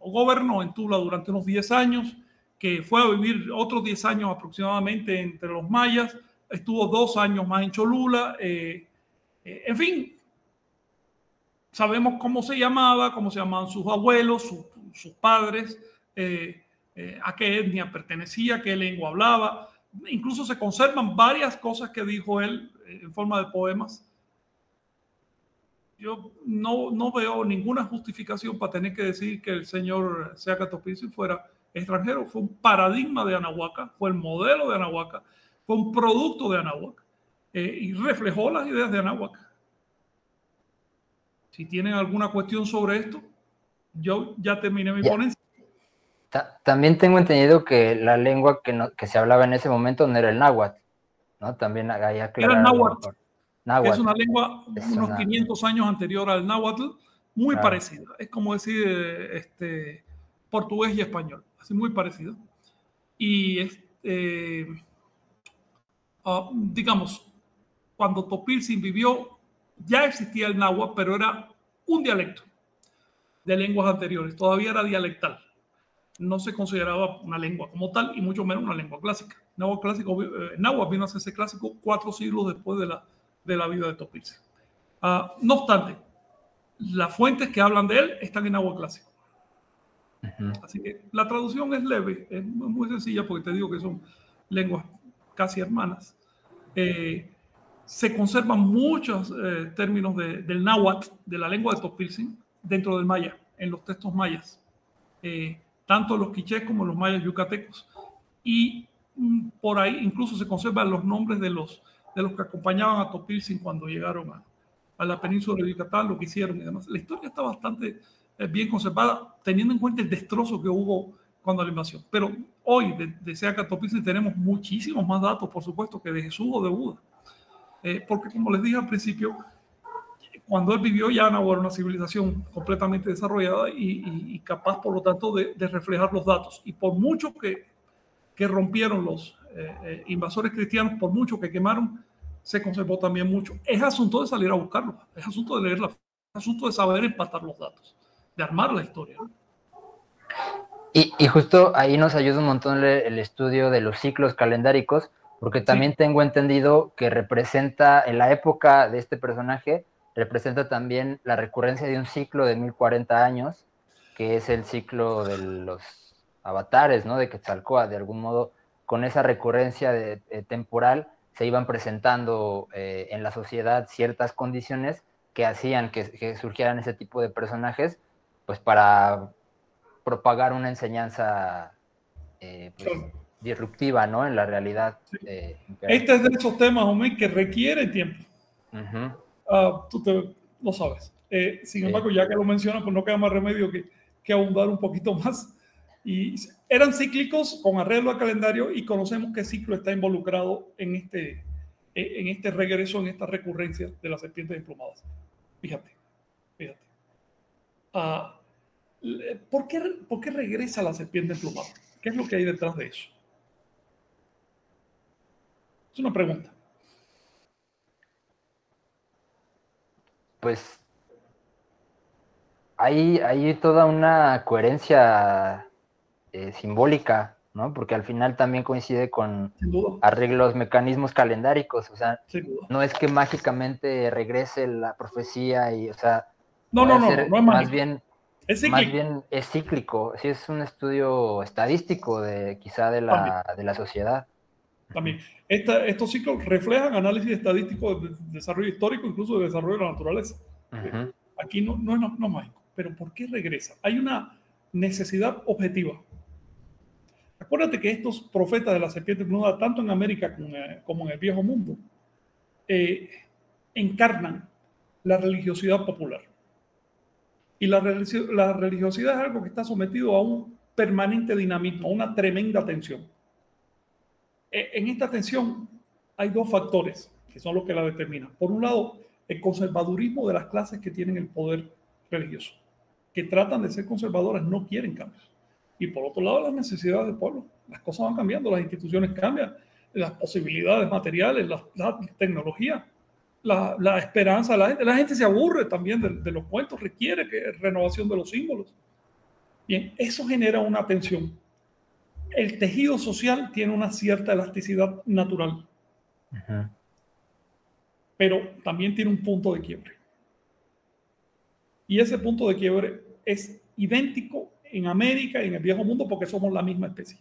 o gobernó en Tula durante unos 10 años, que fue a vivir otros 10 años aproximadamente entre los mayas, estuvo 2 años más en Cholula, en fin. Sabemos cómo se llamaba, cómo se llamaban sus abuelos, sus padres, a qué etnia pertenecía, qué lengua hablaba. Incluso se conservan varias cosas que dijo él en forma de poemas. Yo no veo ninguna justificación para tener que decir que el señor Se Akatl Topiltsin fuera extranjero. Fue un paradigma de Anáhuac, fue el modelo de Anáhuac, fue un producto de Anáhuac y reflejó las ideas de Anáhuac. Si tienen alguna cuestión sobre esto, yo ya terminé mi ponencia. También tengo entendido que la lengua que se hablaba en ese momento no era el náhuatl, ¿no? También hay aclarar. Era el náhuatl. Es una lengua unos 500 años anterior al náhuatl, muy parecida. Es como decir portugués y español, así muy parecido. Y digamos, cuando Topiltsin vivió, ya existía el náhuatl, pero era un dialecto de lenguas anteriores. Todavía era dialectal. No se consideraba una lengua como tal y mucho menos una lengua clásica. Náhuatl vino a hacerse clásico 4 siglos después de la vida de Topiltsin. No obstante, las fuentes que hablan de él están en náhuatl clásico. Así que la traducción es leve, es muy sencilla porque te digo que son lenguas casi hermanas. Se conservan muchos términos del náhuatl, de la lengua de Topiltsin, dentro del maya, en los textos mayas, tanto los quichés como los mayas yucatecos. Y por ahí incluso se conservan los nombres de los que acompañaban a Topiltsin cuando llegaron a la península de Yucatán, lo que hicieron y demás. La historia está bastante bien conservada, teniendo en cuenta el destrozo que hubo cuando la invasión. Pero hoy, de Se Akatl Topiltsin, tenemos muchísimos más datos, por supuesto, que de Jesús o de Buda. Porque como les dije al principio, cuando él vivió ya era una civilización completamente desarrollada y capaz, por lo tanto, de reflejar los datos. Y por mucho que rompieron los invasores cristianos, por mucho que quemaron, se conservó también mucho. Es asunto de salir a buscarlo, es asunto de leerla, es asunto de saber empatar los datos, de armar la historia. Y justo ahí nos ayuda un montón el estudio de los ciclos calendáricos, porque también tengo entendido que representa, en la época de este personaje, representa también la recurrencia de un ciclo de 1040 años, que es el ciclo de los avatares, ¿no? De Quetzalcóatl, de algún modo con esa recurrencia temporal se iban presentando en la sociedad ciertas condiciones que hacían que surgieran ese tipo de personajes, pues para propagar una enseñanza disruptiva, ¿no?, en la realidad. Sí. Este es de esos temas, Omei, que requiere tiempo. Tú lo sabes. Sin embargo, ya que lo mencionas, pues no queda más remedio que abundar un poquito más. Y eran cíclicos con arreglo al calendario, y conocemos qué ciclo está involucrado en este regreso, en esta recurrencia de las serpientes desplumadas. Fíjate, fíjate. ¿Por qué regresa la serpiente desplumada? ¿Qué es lo que hay detrás de eso? Es una pregunta. Pues hay toda una coherencia simbólica, ¿no? Porque al final también coincide con arreglos, mecanismos calendáricos. O sea, no es que mágicamente regrese la profecía y, o sea... No es más bien, es cíclico. Sí, es un estudio estadístico de quizá de la sociedad. También. Estos ciclos reflejan análisis estadístico de desarrollo histórico, incluso de desarrollo de la naturaleza. Aquí no es mágico. Pero ¿por qué regresa? Hay una necesidad objetiva. Acuérdate que estos profetas de la serpiente desnuda, tanto en América como en el viejo mundo, encarnan la religiosidad popular. Y la religiosidad es algo que está sometido a un permanente dinamismo, a una tremenda tensión. En esta tensión hay dos factores que son los que la determinan. Por un lado, el conservadurismo de las clases que tienen el poder religioso, que tratan de ser conservadoras, no quieren cambios. Y por otro lado, las necesidades del pueblo. Las cosas van cambiando, las instituciones cambian, las posibilidades materiales, la tecnología, la esperanza. La gente se aburre también de los cuentos, requiere renovación de los símbolos. Bien, eso genera una tensión. El tejido social tiene una cierta elasticidad natural, pero también tiene un punto de quiebre. Y ese punto de quiebre es idéntico en América y en el viejo mundo, porque somos la misma especie.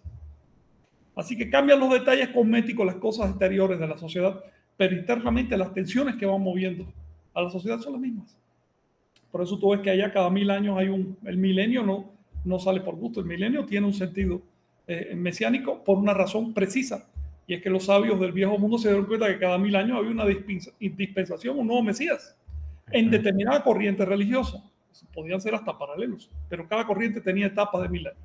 Así que cambian los detalles cosméticos, las cosas exteriores de la sociedad, pero internamente las tensiones que van moviendo a la sociedad son las mismas. Por eso tú ves que allá cada 1000 años hay el milenio no sale por gusto. El milenio tiene un sentido mesiánico por una razón precisa, y es que los sabios del viejo mundo se dieron cuenta que cada 1000 años había una dispensación, un nuevo Mesías, en determinada corriente religiosa. Podían ser hasta paralelos, pero cada corriente tenía etapas de 1000 años.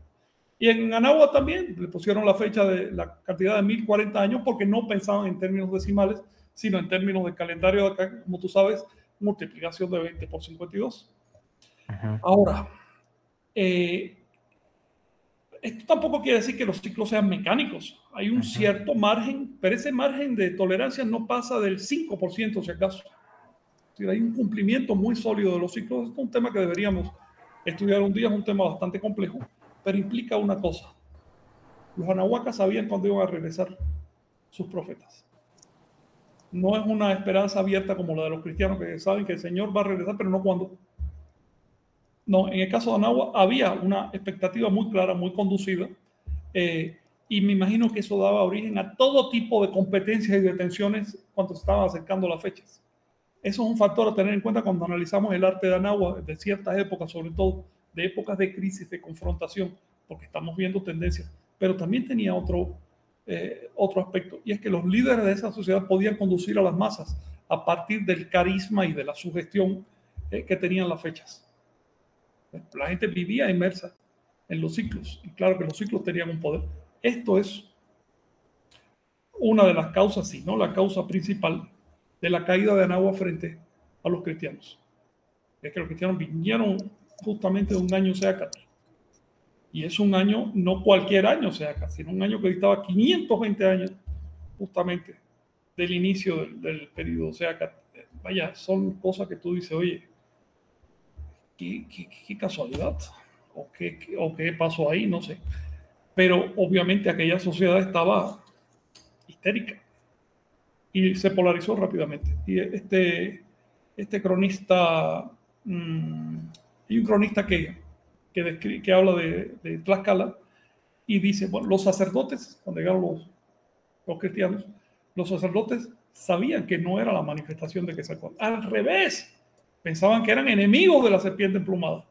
Y en Anáhuac también le pusieron la fecha de la cantidad de 1040 años porque no pensaban en términos decimales, sino en términos de calendario, de acá, como tú sabes, multiplicación de 20 por 52. Ahora, esto tampoco quiere decir que los ciclos sean mecánicos. Hay un cierto margen, pero ese margen de tolerancia no pasa del 5%, si acaso. Hay un cumplimiento muy sólido de los ciclos. Es un tema que deberíamos estudiar un día, es un tema bastante complejo, pero implica una cosa. Los anahuacas sabían cuándo iban a regresar sus profetas. No es una esperanza abierta como la de los cristianos, que saben que el Señor va a regresar, pero no cuándo. No, en el caso de Anáhuac había una expectativa muy clara, muy conducida, y me imagino que eso daba origen a todo tipo de competencias y de tensiones cuando se estaban acercando las fechas. Eso es un factor a tener en cuenta cuando analizamos el arte de Anáhuac de ciertas épocas, sobre todo de épocas de crisis, de confrontación, porque estamos viendo tendencias. Pero también tenía otro aspecto, y es que los líderes de esa sociedad podían conducir a las masas a partir del carisma y de la sugestión que tenían las fechas. La gente vivía inmersa en los ciclos, y claro que los ciclos tenían un poder. Esto es una de las causas, si no la causa principal, de la caída de Anáhuac frente a los cristianos. Es que los cristianos vinieron justamente de un año Seacatl, y es un año, no cualquier año Seacatl, sino un año que dictaba 520 años justamente del inicio del periodo Seacatl. Vaya, son cosas que tú dices, oye, ¿Qué casualidad? ¿O qué pasó ahí? No sé. Pero obviamente aquella sociedad estaba histérica y se polarizó rápidamente. Y este cronista, hay un cronista que habla de Tlaxcala y dice, bueno, los sacerdotes, cuando llegaron los los cristianos, los sacerdotes sabían que no era la manifestación de Quetzalcóatl. Al revés, pensaban que eran enemigos de la serpiente emplumada.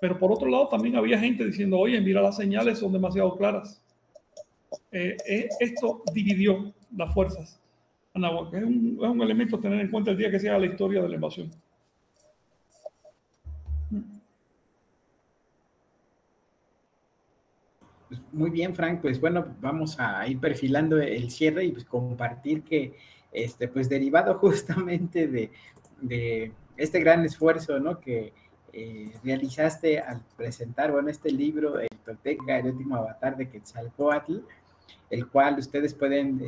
Pero por otro lado también había gente diciendo, oye, mira, las señales son demasiado claras. Esto dividió las fuerzas. Anáhuac es un elemento a tener en cuenta el día que se haga la historia de la invasión. Muy bien, Frank, pues bueno, vamos a ir perfilando el cierre y pues compartir que, pues derivado justamente de este gran esfuerzo, ¿no?, que realizaste al presentar, bueno, este libro, El Tolteca, el último avatar de Quetzalcóatl, el cual ustedes pueden,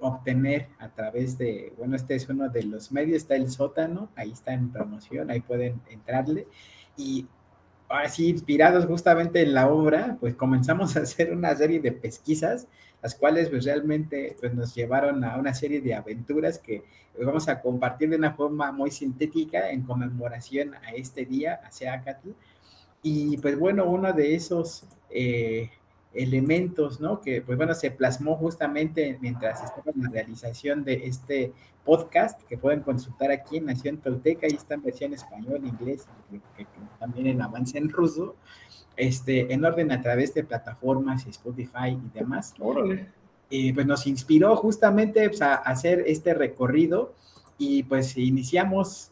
obtener a través de, bueno, este es uno de los medios, está El Sótano, ahí está en promoción, ahí pueden entrarle, y así inspirados justamente en la obra, pues comenzamos a hacer una serie de pesquisas, las cuales pues realmente pues, nos llevaron a una serie de aventuras que vamos a compartir de una forma muy sintética en conmemoración a este día, a Se Akatl. Y pues bueno, uno de esos elementos, ¿no?, que pues bueno, se plasmó justamente mientras estaba en la realización de este podcast, que pueden consultar aquí en Nación Tolteca, ahí está en versión español, inglés, también en avance en ruso, en orden a través de plataformas, Spotify y demás. Pues nos inspiró justamente pues, a hacer este recorrido y pues iniciamos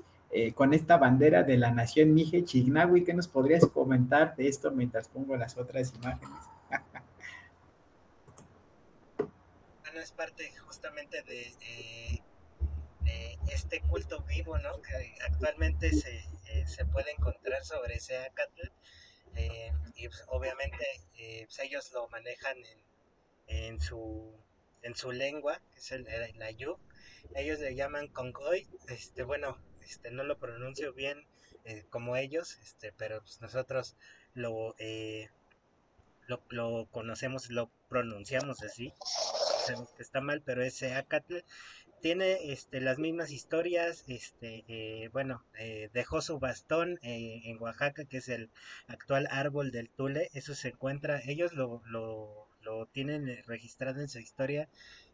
con esta bandera de la nación mije, Chicnahui. ¿Qué nos podrías comentar de esto mientras pongo las otras imágenes? Bueno, es parte justamente de este culto vivo, ¿no?, que actualmente se puede encontrar sobre Se Akatl, y pues, obviamente pues, ellos lo manejan en su lengua, que es el ayú. Ellos le llaman congoy, bueno, no lo pronuncio bien como ellos, pero pues, nosotros lo conocemos, lo pronunciamos así, sabemos que está mal, pero es Se Akatl. Tiene las mismas historias, dejó su bastón en Oaxaca, que es el actual árbol del Tule. Eso se encuentra, ellos lo tienen registrado en su historia.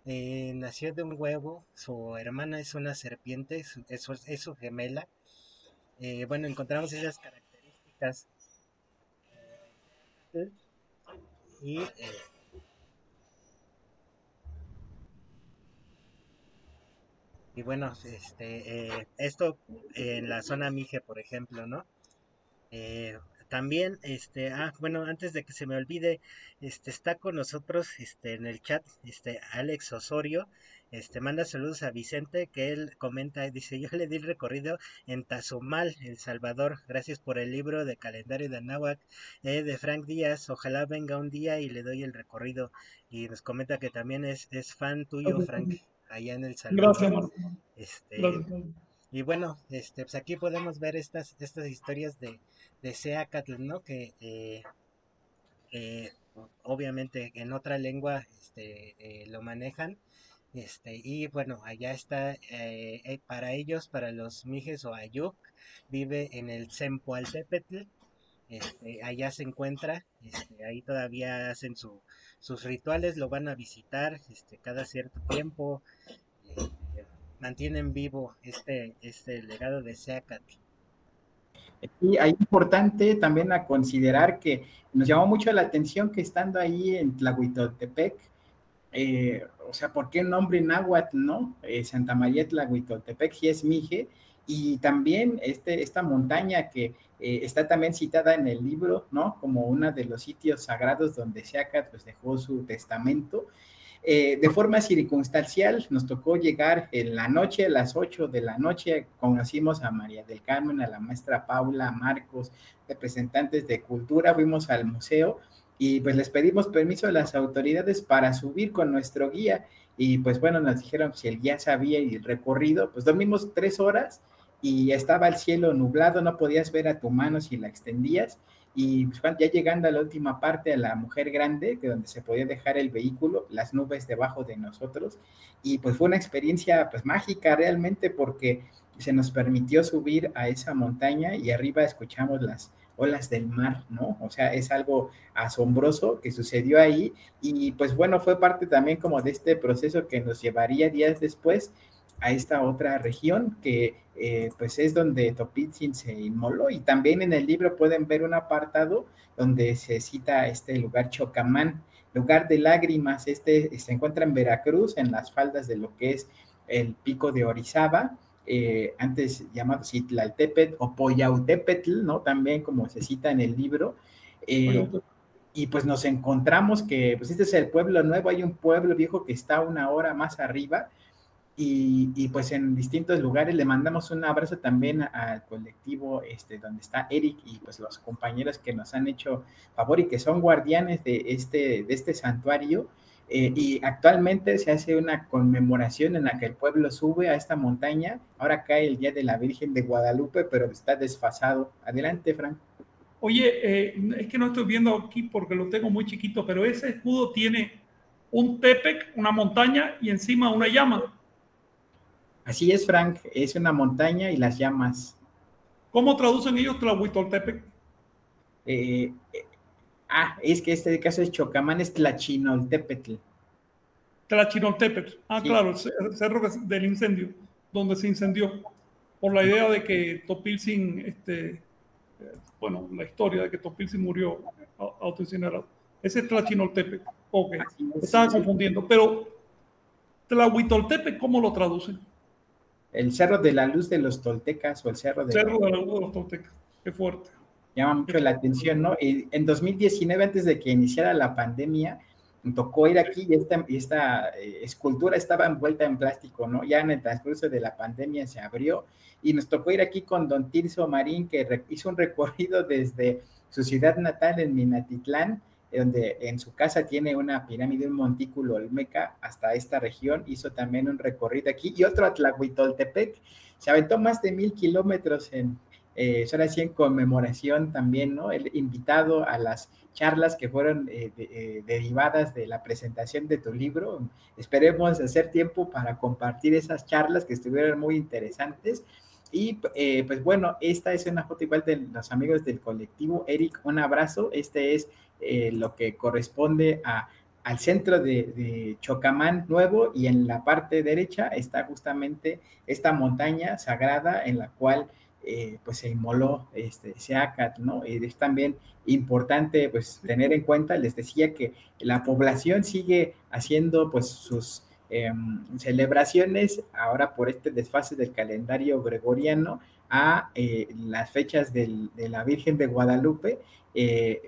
Nació de un huevo, su hermana es una serpiente, es su gemela. Bueno, encontramos esas características. Y bueno, esto en la zona mije, por ejemplo, ¿no? También, bueno, antes de que se me olvide, está con nosotros, en el chat, Alex Osorio, manda saludos a Vicente, que él comenta, dice, yo le di el recorrido en Tazumal, El Salvador, gracias por el libro de calendario de Anáhuac, de Frank Díaz, ojalá venga un día y le doy el recorrido, y nos comenta que también es fan tuyo, Frank, allá en El Salvador. Gracias. Gracias. Y bueno, pues aquí podemos ver estas historias de Se Akatl, ¿no?, que obviamente en otra lengua lo manejan, y bueno, allá está, para ellos, para los mijes o ayuk, vive en el Tlahuitoltepetl, allá se encuentra, ahí todavía hacen sus rituales, lo van a visitar cada cierto tiempo, mantienen vivo este legado de Se Akatl. Y es importante también a considerar que nos llamó mucho la atención que estando ahí en Tlahuitoltepec, o sea, ¿por qué el nombre náhuatl, no? Santa María Tlahuitoltepec, sí es mije, y también esta montaña que está también citada en el libro, ¿no?, como uno de los sitios sagrados donde Se Akatl pues, dejó su testamento. De forma circunstancial nos tocó llegar en la noche, a las 8 de la noche, conocimos a María del Carmen, a la maestra Paula, a Marcos, representantes de cultura, fuimos al museo y pues les pedimos permiso a las autoridades para subir con nuestro guía y pues bueno, nos dijeron si el guía sabía y el recorrido, pues dormimos 3 horas y estaba el cielo nublado, no podías ver a tu mano si la extendías. Y ya llegando a la última parte, a la Mujer Grande, que donde se podía dejar el vehículo, las nubes debajo de nosotros, y pues fue una experiencia pues mágica realmente, porque se nos permitió subir a esa montaña y arriba escuchamos las olas del mar, ¿no? O sea, es algo asombroso que sucedió ahí y pues bueno, fue parte también como de este proceso que nos llevaría días después a esta otra región que pues es donde Topiltzin se inmoló, y también en el libro pueden ver un apartado donde se cita este lugar Chocamán, lugar de lágrimas. Este se encuentra en Veracruz, en las faldas de lo que es el pico de Orizaba, antes llamado Xitlaltépetl o Poyautépetl, ¿no? También como se cita en el libro. Y pues nos encontramos que pues este es el pueblo nuevo, hay un pueblo viejo que está una hora más arriba, y pues en distintos lugares. Le mandamos un abrazo también al colectivo donde está Eric y pues los compañeros que nos han hecho favor y que son guardianes de este santuario. Y actualmente se hace una conmemoración en la que el pueblo sube a esta montaña. Ahora cae el Día de la Virgen de Guadalupe, pero está desfasado. Adelante, Frank. Oye, es que no estoy viendo aquí porque lo tengo muy chiquito, pero ese escudo tiene un tepec, una montaña, y encima una llama. Así es, Frank. Es una montaña y las llamas. ¿Cómo traducen ellos Tlahuitoltepec? Es que este caso es Chocamán, es Tlachinoltépetl. Tlachinoltépetl, sí. Claro, el cerro del incendio, donde se incendió, por la idea de que Topiltzin, bueno, la historia de que Topiltzin murió autoincinerado. Ese es Tlachinoltépetl, ok, estaba confundiendo, sí. Pero Tlahuitoltepec, ¿cómo lo traducen? El cerro de la luz de los toltecas o el cerro de la luz de los toltecas, qué fuerte. Llama mucho la atención, ¿no? En 2019, antes de que iniciara la pandemia, me tocó ir aquí y esta escultura estaba envuelta en plástico, ¿no? Ya en el transcurso de la pandemia se abrió y nos tocó ir aquí con don Tirso Marín, que hizo un recorrido desde su ciudad natal en Minatitlán, donde en su casa tiene una pirámide, un montículo olmeca, hasta esta región. Hizo también un recorrido aquí y otro a Tlahuitoltepec. Se aventó más de 1000 kilómetros en... ahora sí, en conmemoración también, ¿no? El invitado a las charlas que fueron derivadas de la presentación de tu libro. Esperemos hacer tiempo para compartir esas charlas que estuvieron muy interesantes. Y pues bueno, esta es una foto igual de los amigos del colectivo. Eric, un abrazo. Este es lo que corresponde al centro de Chocamán Nuevo, y en la parte derecha está justamente esta montaña sagrada en la cual... pues se inmoló Se Akatl, ¿no? Es también importante pues tener en cuenta, les decía que la población sigue haciendo pues sus celebraciones ahora por este desfase del calendario gregoriano a las fechas de la Virgen de Guadalupe,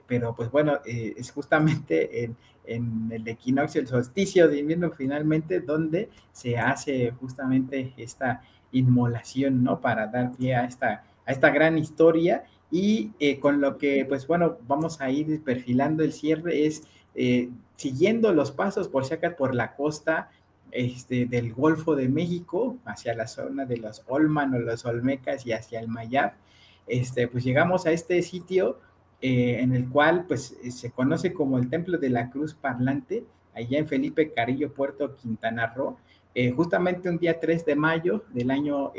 pero pues bueno, es justamente en el equinoccio, el solsticio de invierno finalmente, donde se hace justamente esta inmolación, ¿no? Para dar pie a esta gran historia. Y con lo que, pues bueno, vamos a ir perfilando el cierre, es siguiendo los pasos por Se Akatl por la costa del Golfo de México, hacia la zona de los Olman o los Olmecas y hacia el Mayab. Pues llegamos a este sitio en el cual pues se conoce como el Templo de la Cruz Parlante, allá en Felipe Carrillo Puerto, Quintana Roo. Justamente un día 3 de mayo del año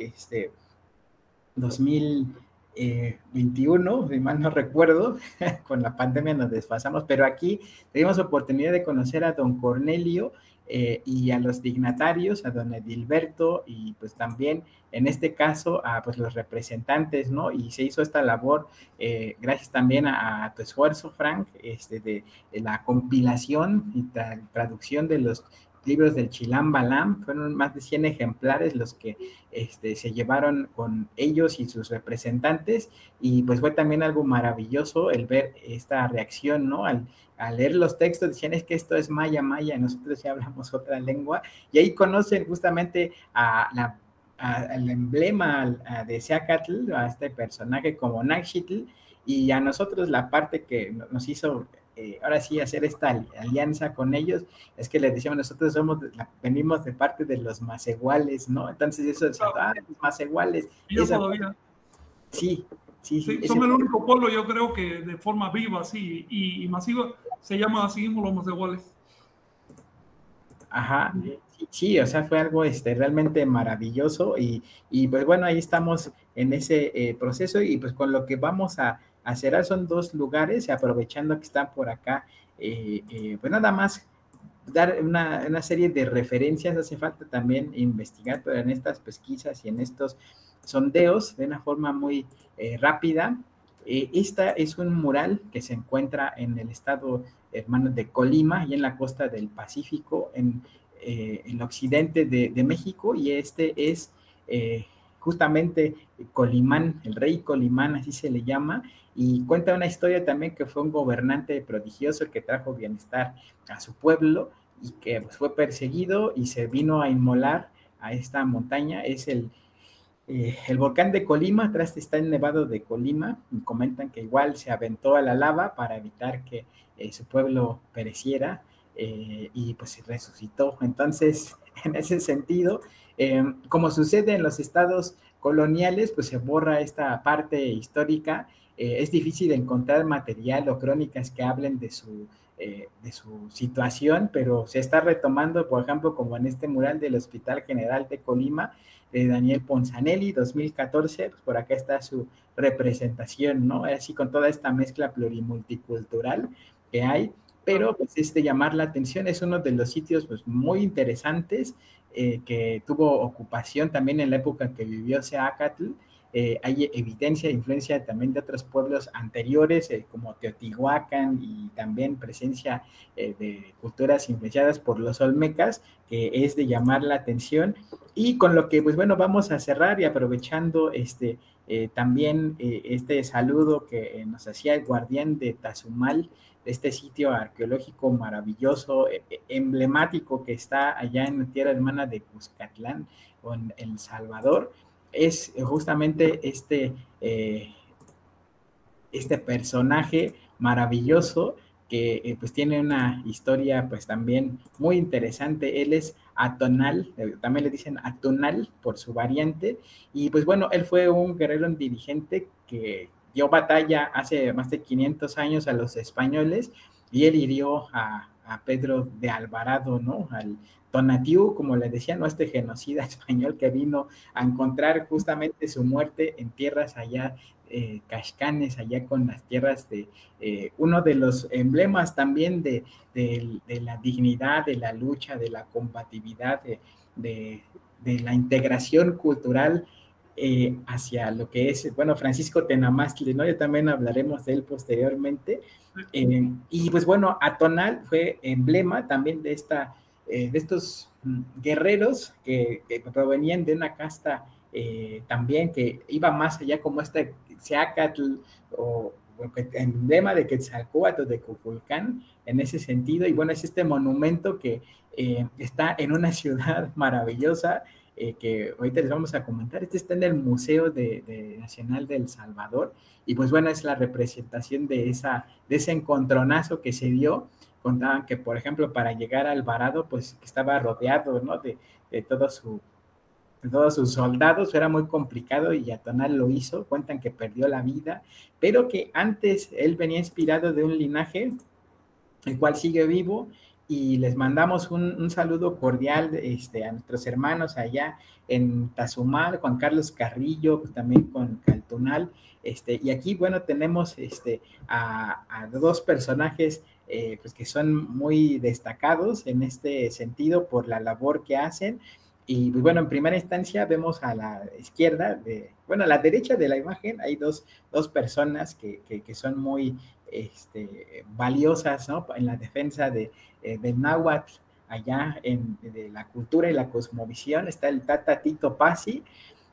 2021, si mal no recuerdo, con la pandemia nos desfasamos, pero aquí tuvimos oportunidad de conocer a don Cornelio y a los dignatarios, a don Edilberto, y pues también en este caso a pues los representantes, ¿no? Y se hizo esta labor gracias también a tu esfuerzo, Frank, de la compilación y traducción de los libros del Chilam Balam. Fueron más de 100 ejemplares los que se llevaron con ellos y sus representantes, y pues fue también algo maravilloso el ver esta reacción, ¿no? Al leer los textos decían, es que esto es maya, nosotros ya hablamos otra lengua, y ahí conocen justamente al emblema de Se Akatl, a este personaje como Nakshitl, y a nosotros la parte que nos hizo... ahora sí hacer esta alianza con ellos, es que les decíamos, nosotros venimos de parte de los Maseguales, ¿no? Entonces eso es, los Maseguales. Sí, son el único pueblo, yo creo que de forma viva, sí, y masiva, se llama así mismo los Maseguales. Ajá, sí, o sea, fue algo realmente maravilloso y pues bueno, ahí estamos en ese proceso y pues con lo que vamos a cerrar son dos lugares, aprovechando que están por acá, pues nada más dar una serie de referencias, hace falta también investigar, pero en estas pesquisas y en estos sondeos de una forma muy rápida. Esta es un mural que se encuentra en el estado hermano de Colima y en la costa del Pacífico, en el occidente de México, y este es justamente Colimán, el rey Colimán, así se le llama, y cuenta una historia también que fue un gobernante prodigioso que trajo bienestar a su pueblo y que pues, fue perseguido y se vino a inmolar a esta montaña, es el volcán de Colima, atrás está el nevado de Colima, y comentan que igual se aventó a la lava para evitar que su pueblo pereciera y pues resucitó. Entonces, en ese sentido, como sucede en los estados coloniales, pues se borra esta parte histórica, es difícil encontrar material o crónicas que hablen de su situación, pero se está retomando, por ejemplo, como en este mural del Hospital General de Colima, de Daniel Ponzanelli, 2014, pues por acá está su representación, ¿no? Así con toda esta mezcla plurimulticultural que hay, pero pues llamar la atención es uno de los sitios pues, muy interesantes que tuvo ocupación también en la época que vivió Se Akatl. Hay evidencia e influencia también de otros pueblos anteriores como Teotihuacán y también presencia de culturas influenciadas por los olmecas, que es de llamar la atención y con lo que pues bueno vamos a cerrar y aprovechando también saludo que nos hacía el guardián de Tazumal, de este sitio arqueológico maravilloso, emblemático que está allá en la tierra hermana de Cuscatlán, con El Salvador. Es justamente este personaje maravilloso que pues tiene una historia pues también muy interesante. Él es Atonal, también le dicen Atonal por su variante, y pues bueno, él fue un guerrero dirigente que dio batalla hace más de 500 años a los españoles, y él hirió a Pedro de Alvarado, ¿no? Al Tonatiuh, como le decían, ¿no? Este genocida español que vino a encontrar justamente su muerte en tierras allá, Caxcanes, allá con las tierras de uno de los emblemas también de la dignidad, de la lucha, de la combatividad, de la integración cultural hacia lo que es, bueno, Francisco Tenamáztli, ¿no? Yo también hablaremos de él posteriormente. Y pues bueno, Atonal fue emblema también de estos guerreros que provenían de una casta también que iba más allá como este Se Akatl o emblema de Quetzalcóatl de Kukulkán, en ese sentido. Y bueno, es este monumento que está en una ciudad maravillosa, que ahorita les vamos a comentar. Este está en el Museo Nacional de El Salvador, y pues bueno, es la representación de ese encontronazo que se dio. Contaban que, por ejemplo, para llegar a Alvarado, pues estaba rodeado, ¿no? de todos sus soldados, era muy complicado, y Atonal lo hizo. Cuentan que perdió la vida, pero que antes él venía inspirado de un linaje, el cual sigue vivo, y les mandamos un saludo cordial a nuestros hermanos allá en Tazumal, Juan Carlos Carrillo, también con Caltunal, y aquí, bueno, tenemos a dos personajes pues que son muy destacados en este sentido por la labor que hacen. Y pues bueno, en primera instancia vemos a la izquierda, a la derecha de la imagen, hay dos personas que son muy valiosas, ¿no? En la defensa del náhuatl, allá de la cultura y la cosmovisión. Está el Tata Tito Pasi,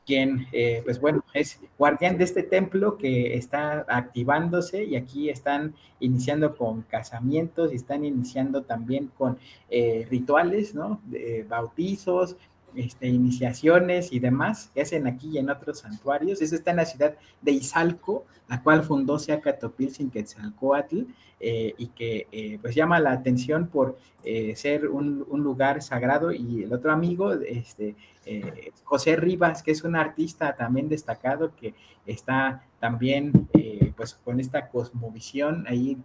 quien, pues bueno, es guardián de este templo que está activándose, y aquí están iniciando con casamientos, y están iniciando también con rituales, ¿no? Bautizos, iniciaciones y demás que hacen aquí y en otros santuarios. Eso está en la ciudad de Izalco, la cual fundó Se Akatl Topiltsin Quetzalcóatl, y que pues llama la atención por ser un lugar sagrado. Y el otro amigo, José Rivas, que es un artista también destacado, que está también pues con esta cosmovisión ahí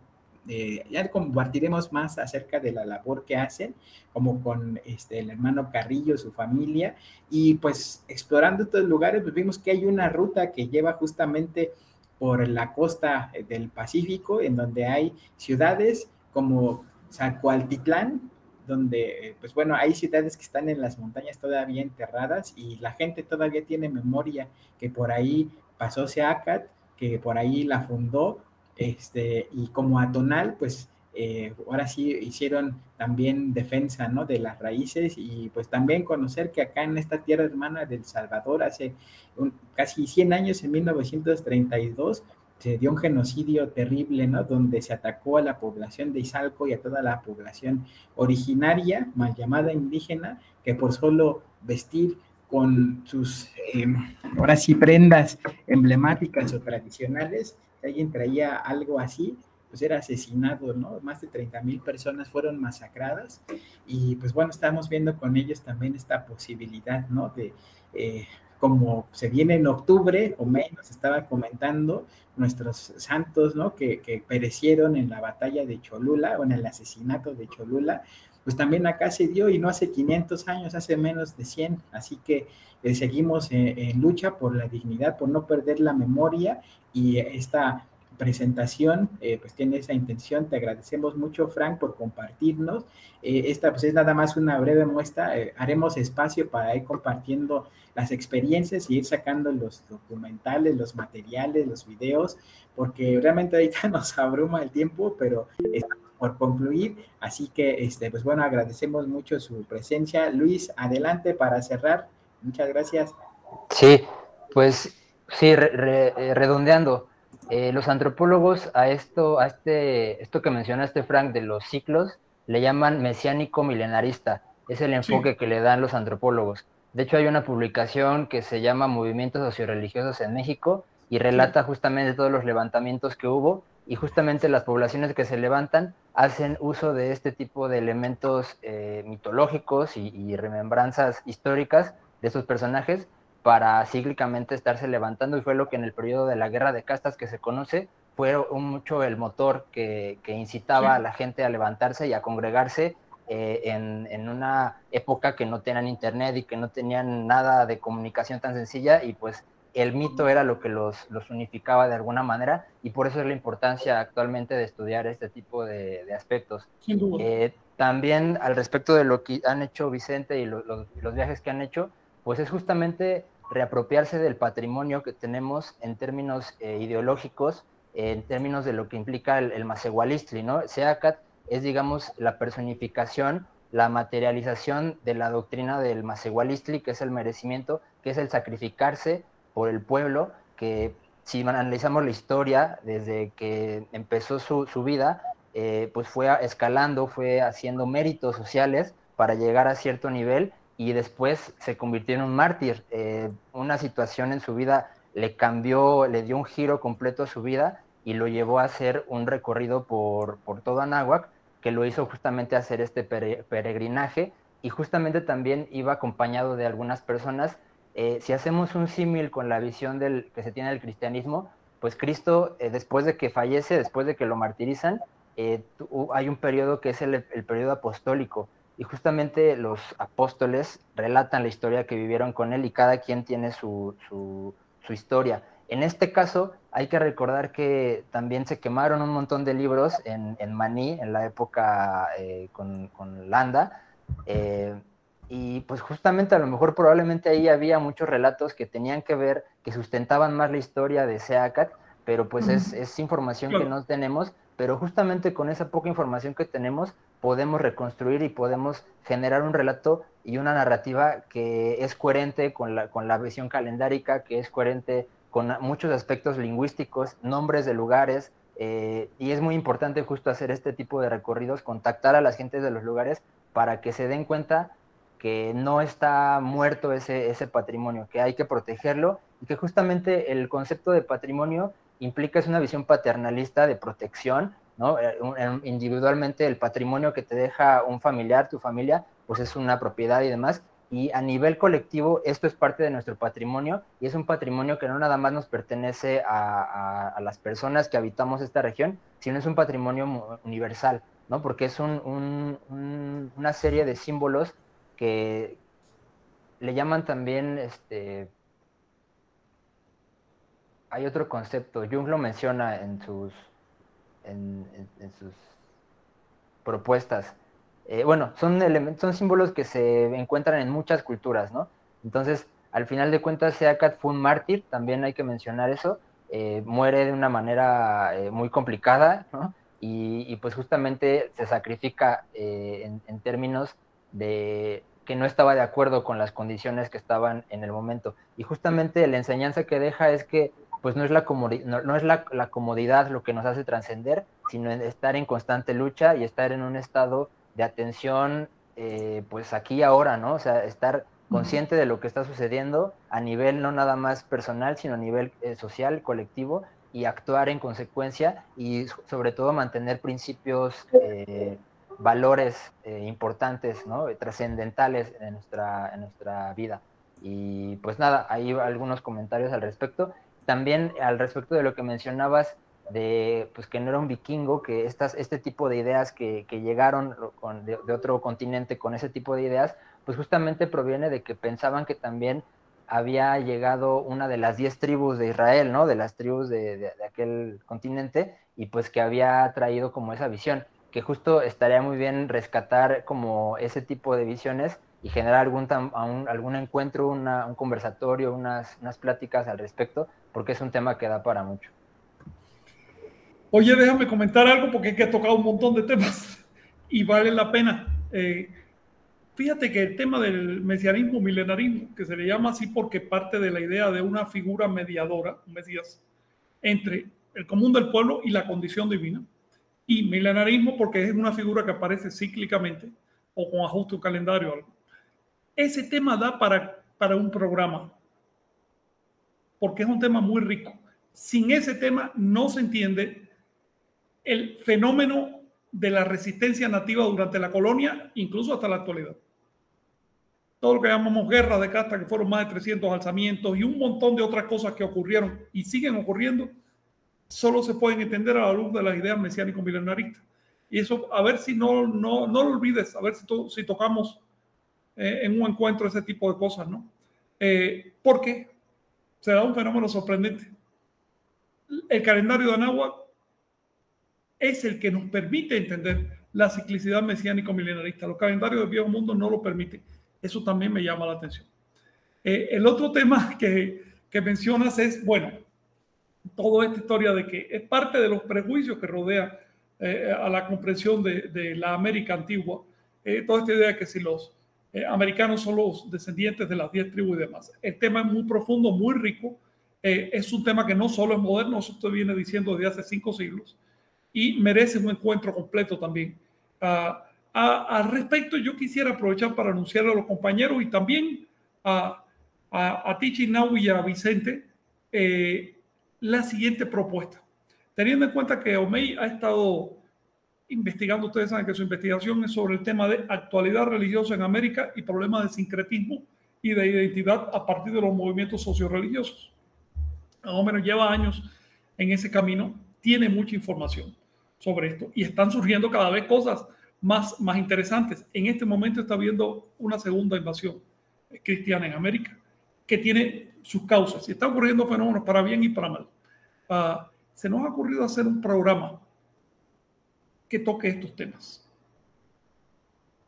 Ya compartiremos más acerca de la labor que hacen, como con el hermano Carrillo, su familia, y pues explorando estos lugares, pues vimos que hay una ruta que lleva justamente por la costa del Pacífico, en donde hay ciudades como Zacualtitlán, donde, pues bueno, hay ciudades que están en las montañas todavía enterradas y la gente todavía tiene memoria que por ahí pasó Se Akatl, que por ahí la fundó, y como Atonal, pues ahora sí hicieron también defensa, ¿no?, de las raíces, y pues también conocer que acá en esta tierra hermana del Salvador, hace casi 100 años, en 1932, se dio un genocidio terrible, ¿no?, donde se atacó a la población de Izalco y a toda la población originaria, mal llamada indígena, que por solo vestir con sus, ahora sí, prendas emblemáticas o tradicionales, si alguien traía algo así, pues era asesinado, ¿no? Más de 30,000 personas fueron masacradas, y pues bueno, estamos viendo con ellos también esta posibilidad, ¿no?, de, como se viene en octubre, Omei nos estaba comentando, nuestros santos, ¿no?, que perecieron en la batalla de Cholula, o en el asesinato de Cholula, pues también acá se dio, y no hace 500 años, hace menos de 100, así que seguimos en lucha por la dignidad, por no perder la memoria, y esta presentación pues tiene esa intención. Te agradecemos mucho, Frank, por compartirnos, esta pues es nada más una breve muestra, haremos espacio para ir compartiendo las experiencias y ir sacando los documentales, los materiales, los videos, porque realmente ahorita nos abruma el tiempo, pero estamos por concluir, así que pues bueno, agradecemos mucho su presencia. Luis, adelante para cerrar, muchas gracias. Sí, pues sí, redondeando, los antropólogos a esto que mencionaste, Frank, de los ciclos, le llaman mesiánico milenarista. Es el enfoque que le dan los antropólogos. De hecho, hay una publicación que se llama Movimientos Socioreligiosos en México y relata justamente todos los levantamientos que hubo, y justamente las poblaciones que se levantan hacen uso de este tipo de elementos mitológicos y remembranzas históricas de esos personajes para cíclicamente estarse levantando, y fue lo que en el periodo de la Guerra de Castas que se conoce, fue mucho el motor que incitaba a la gente a levantarse y a congregarse en una época que no tenían internet y que no tenían nada de comunicación tan sencilla, y pues el mito era lo que los unificaba de alguna manera, y por eso es la importancia actualmente de estudiar este tipo de aspectos. También al respecto de lo que han hecho Vicente y los viajes que han hecho, pues es justamente reapropiarse del patrimonio que tenemos en términos ideológicos, en términos de lo que implica el Masehualistli, ¿no? Se Akatl es, digamos, la personificación, la materialización de la doctrina del Masehualistli, que es el merecimiento, que es el sacrificarse por el pueblo, que si analizamos la historia desde que empezó su vida, pues fue escalando, fue haciendo méritos sociales para llegar a cierto nivel, y después se convirtió en un mártir. Una situación en su vida le cambió, le dio un giro completo a su vida y lo llevó a hacer un recorrido por todo Anáhuac, que lo hizo justamente hacer este peregrinaje, y justamente también iba acompañado de algunas personas. Si hacemos un símil con la visión que se tiene del cristianismo, pues Cristo, después de que fallece, después de que lo martirizan, hay un periodo que es el periodo apostólico, y justamente los apóstoles relatan la historia que vivieron con él, y cada quien tiene su historia. En este caso, hay que recordar que también se quemaron un montón de libros en Maní, en la época con Landa, y pues justamente a lo mejor probablemente ahí había muchos relatos que tenían que ver, que sustentaban más la historia de Se Akatl, pero pues es información que no tenemos, pero justamente con esa poca información que tenemos, podemos reconstruir y podemos generar un relato y una narrativa que es coherente con la visión calendárica, que es coherente con muchos aspectos lingüísticos, nombres de lugares, y es muy importante justo hacer este tipo de recorridos, contactar a las gentes de los lugares para que se den cuenta que no está muerto ese patrimonio, que hay que protegerlo, y que justamente el concepto de patrimonio implica es una visión paternalista de protección, ¿no? Individualmente el patrimonio que te deja un familiar, tu familia, pues es una propiedad y demás, Y a nivel colectivo, esto es parte de nuestro patrimonio, y es un patrimonio que no nada más nos pertenece a las personas que habitamos esta región, sino es un patrimonio universal, ¿no? Porque es una serie de símbolos que le llaman también, hay otro concepto, Jung lo menciona en sus propuestas. Bueno, son símbolos que se encuentran en muchas culturas, ¿no? Entonces, al final de cuentas, Se Akatl fue un mártir, también hay que mencionar eso, muere de una manera muy complicada, ¿no? Y pues justamente se sacrifica en términos de que no estaba de acuerdo con las condiciones que estaban en el momento. Y justamente la enseñanza que deja es que pues no es la comodidad lo que nos hace trascender, sino estar en constante lucha y estar en un estado de atención, pues aquí y ahora, ¿no? O sea, estar consciente de lo que está sucediendo a nivel no nada más personal, sino a nivel social, colectivo, y actuar en consecuencia y sobre todo mantener principios, valores importantes, ¿no? Trascendentales en nuestra vida. Y pues nada, hay algunos comentarios al respecto. También al respecto de lo que mencionabas, de pues que no era un vikingo, que este tipo de ideas que llegaron de otro continente con ese tipo de ideas, pues justamente proviene de que pensaban que también había llegado una de las 10 tribus de Israel, ¿no? De las tribus de aquel continente, y pues que había traído como esa visión, que justo estaría muy bien rescatar como ese tipo de visiones y generar algún encuentro, un conversatorio, unas pláticas al respecto, porque es un tema que da para mucho. Oye, déjame comentar algo porque es que he tocado un montón de temas y vale la pena. Fíjate que el tema del mesianismo, milenarismo, que se le llama así porque parte de la idea de una figura mediadora, un mesías, entre el común del pueblo y la condición divina, y milenarismo porque es una figura que aparece cíclicamente o con ajuste a un calendario o algo. Ese tema da para un programa porque es un tema muy rico. Sin ese tema no se entiende el fenómeno de la resistencia nativa durante la colonia, incluso hasta la actualidad. Todo lo que llamamos guerras de casta, que fueron más de 300 alzamientos y un montón de otras cosas que ocurrieron y siguen ocurriendo, solo se pueden entender a la luz de las ideas mesiánico-milenaristas. Y eso, a ver si no lo olvides, a ver si tocamos en un encuentro ese tipo de cosas, ¿no? Porque se da un fenómeno sorprendente. El calendario de Anáhuac es el que nos permite entender la ciclicidad mesiánico-milenarista. Los calendarios del viejo mundo no lo permiten. Eso también me llama la atención. El otro tema que mencionas es, bueno, toda esta historia de que es parte de los prejuicios que rodea a la comprensión de la América antigua. Toda esta idea de que si los americanos son los descendientes de las 10 tribus y demás. El tema es muy profundo, muy rico. Es un tema que no solo es moderno, eso te viene diciendo desde hace 5 siglos. Y merece un encuentro completo también. Al respecto, yo quisiera aprovechar para anunciar a los compañeros y también a ti, Chicnahui, y a Vicente, la siguiente propuesta. Teniendo en cuenta que Omei ha estado investigando, ustedes saben que su investigación es sobre el tema de actualidad religiosa en América y problemas de sincretismo y de identidad a partir de los movimientos socioreligiosos. Más o menos lleva años en ese camino, tiene mucha información sobre esto y están surgiendo cada vez cosas más interesantes. En este momento está habiendo una segunda invasión cristiana en América que tiene sus causas y están ocurriendo fenómenos para bien y para mal. Se nos ha ocurrido hacer un programa que toque estos temas.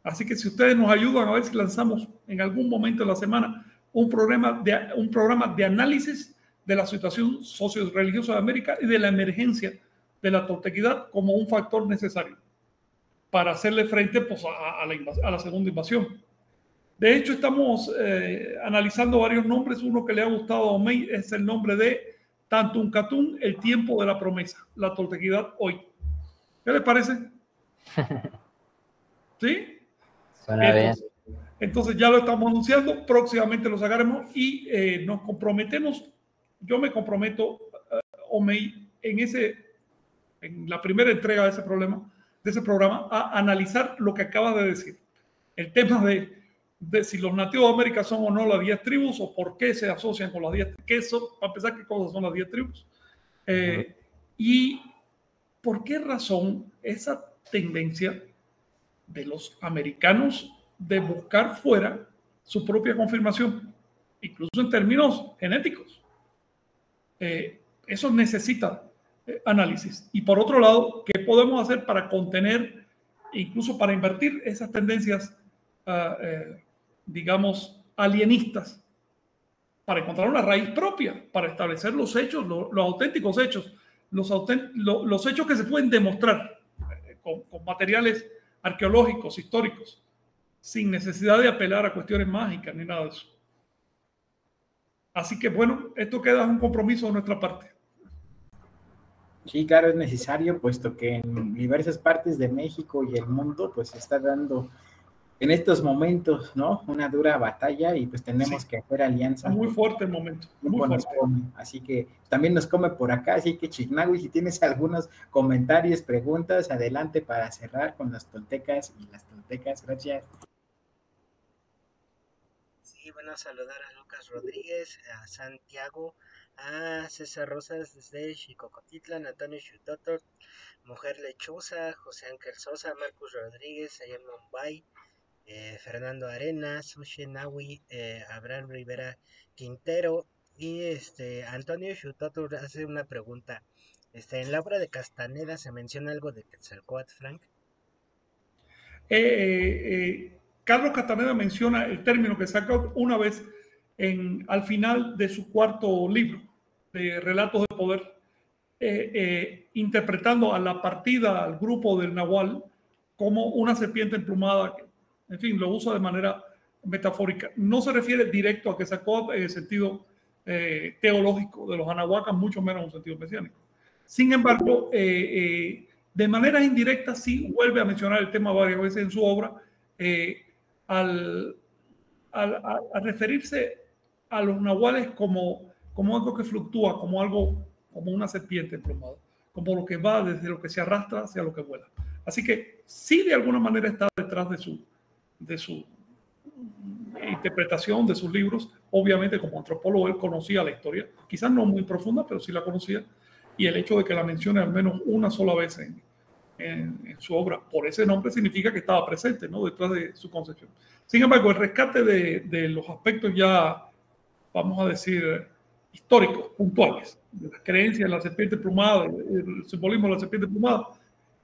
Así que si ustedes nos ayudan, a ver si lanzamos en algún momento de la semana un programa de análisis de la situación socio-religiosa de América y de la emergencia de la toltequidad como un factor necesario para hacerle frente pues, a la segunda invasión. De hecho, estamos analizando varios nombres. Uno que le ha gustado a Omei es el nombre de Tantuncatún, el tiempo de la promesa, la toltequidad hoy. ¿Qué les parece? ¿Sí? Suena bien. Entonces ya lo estamos anunciando, próximamente lo sacaremos y nos comprometemos. Yo me comprometo, Omei, en la primera entrega de ese programa, a analizar lo que acabas de decir. El tema de de si los nativos de América son o no las 10 tribus o por qué se asocian con las 10 tribus, qué son, para empezar, qué cosas son las 10 tribus. Y por qué razón esa tendencia de los americanos de buscar fuera su propia confirmación, incluso en términos genéticos. Eso necesita análisis. Y por otro lado, ¿qué podemos hacer para contener, incluso para invertir esas tendencias, digamos, alienistas, para encontrar una raíz propia, para establecer los hechos, los auténticos hechos, los hechos que se pueden demostrar con materiales arqueológicos, históricos, sin necesidad de apelar a cuestiones mágicas ni nada de eso? Así que, bueno, esto queda un compromiso de nuestra parte. Sí, claro, es necesario, puesto que en diversas partes de México y el mundo, pues se está dando en estos momentos, ¿no? Una dura batalla y pues tenemos que hacer alianzas. Muy fuerte el momento. Muy fuerte. Así que también nos come por acá, así que Chicnahui, si tienes algunos comentarios, preguntas, adelante para cerrar con los toltecas y las toltecas. Gracias. Sí, bueno, saludar a Lucas Rodríguez, a Santiago, a César Rosas desde Xicocotitlan, Antonio Chutoto, Mujer Lechuza, José Ángel Sosa, Marcos Rodríguez, allá en Mumbai, Fernando Arenas, Ushenawi, Abraham Rivera Quintero y Antonio Chutotur hace una pregunta. En la obra de Castaneda se menciona algo de Quetzalcóatl, Frank. Carlos Castaneda menciona el término Quetzalcóatl una vez al final de su cuarto libro de Relatos de Poder, interpretando a la partida, al grupo del Nahual, como una serpiente emplumada. En fin, lo usa de manera metafórica. No se refiere directo a Quetzalcóatl en el sentido teológico de los anahuacas, mucho menos en un sentido mesiánico. Sin embargo, de manera indirecta sí vuelve a mencionar el tema varias veces en su obra, al referirse a los nahuales como algo que fluctúa, como una serpiente emplumada, como lo que va desde lo que se arrastra hacia lo que vuela. Así que sí, de alguna manera está detrás de su interpretación, de sus libros. Obviamente, como antropólogo, él conocía la historia, quizás no muy profunda, pero sí la conocía, y el hecho de que la mencione al menos una sola vez en su obra por ese nombre significa que estaba presente, ¿no?, detrás de su concepción. Sin embargo, el rescate de los aspectos ya, vamos a decir, históricos, puntuales, de las creencias de la serpiente plumada, el simbolismo de la serpiente plumada,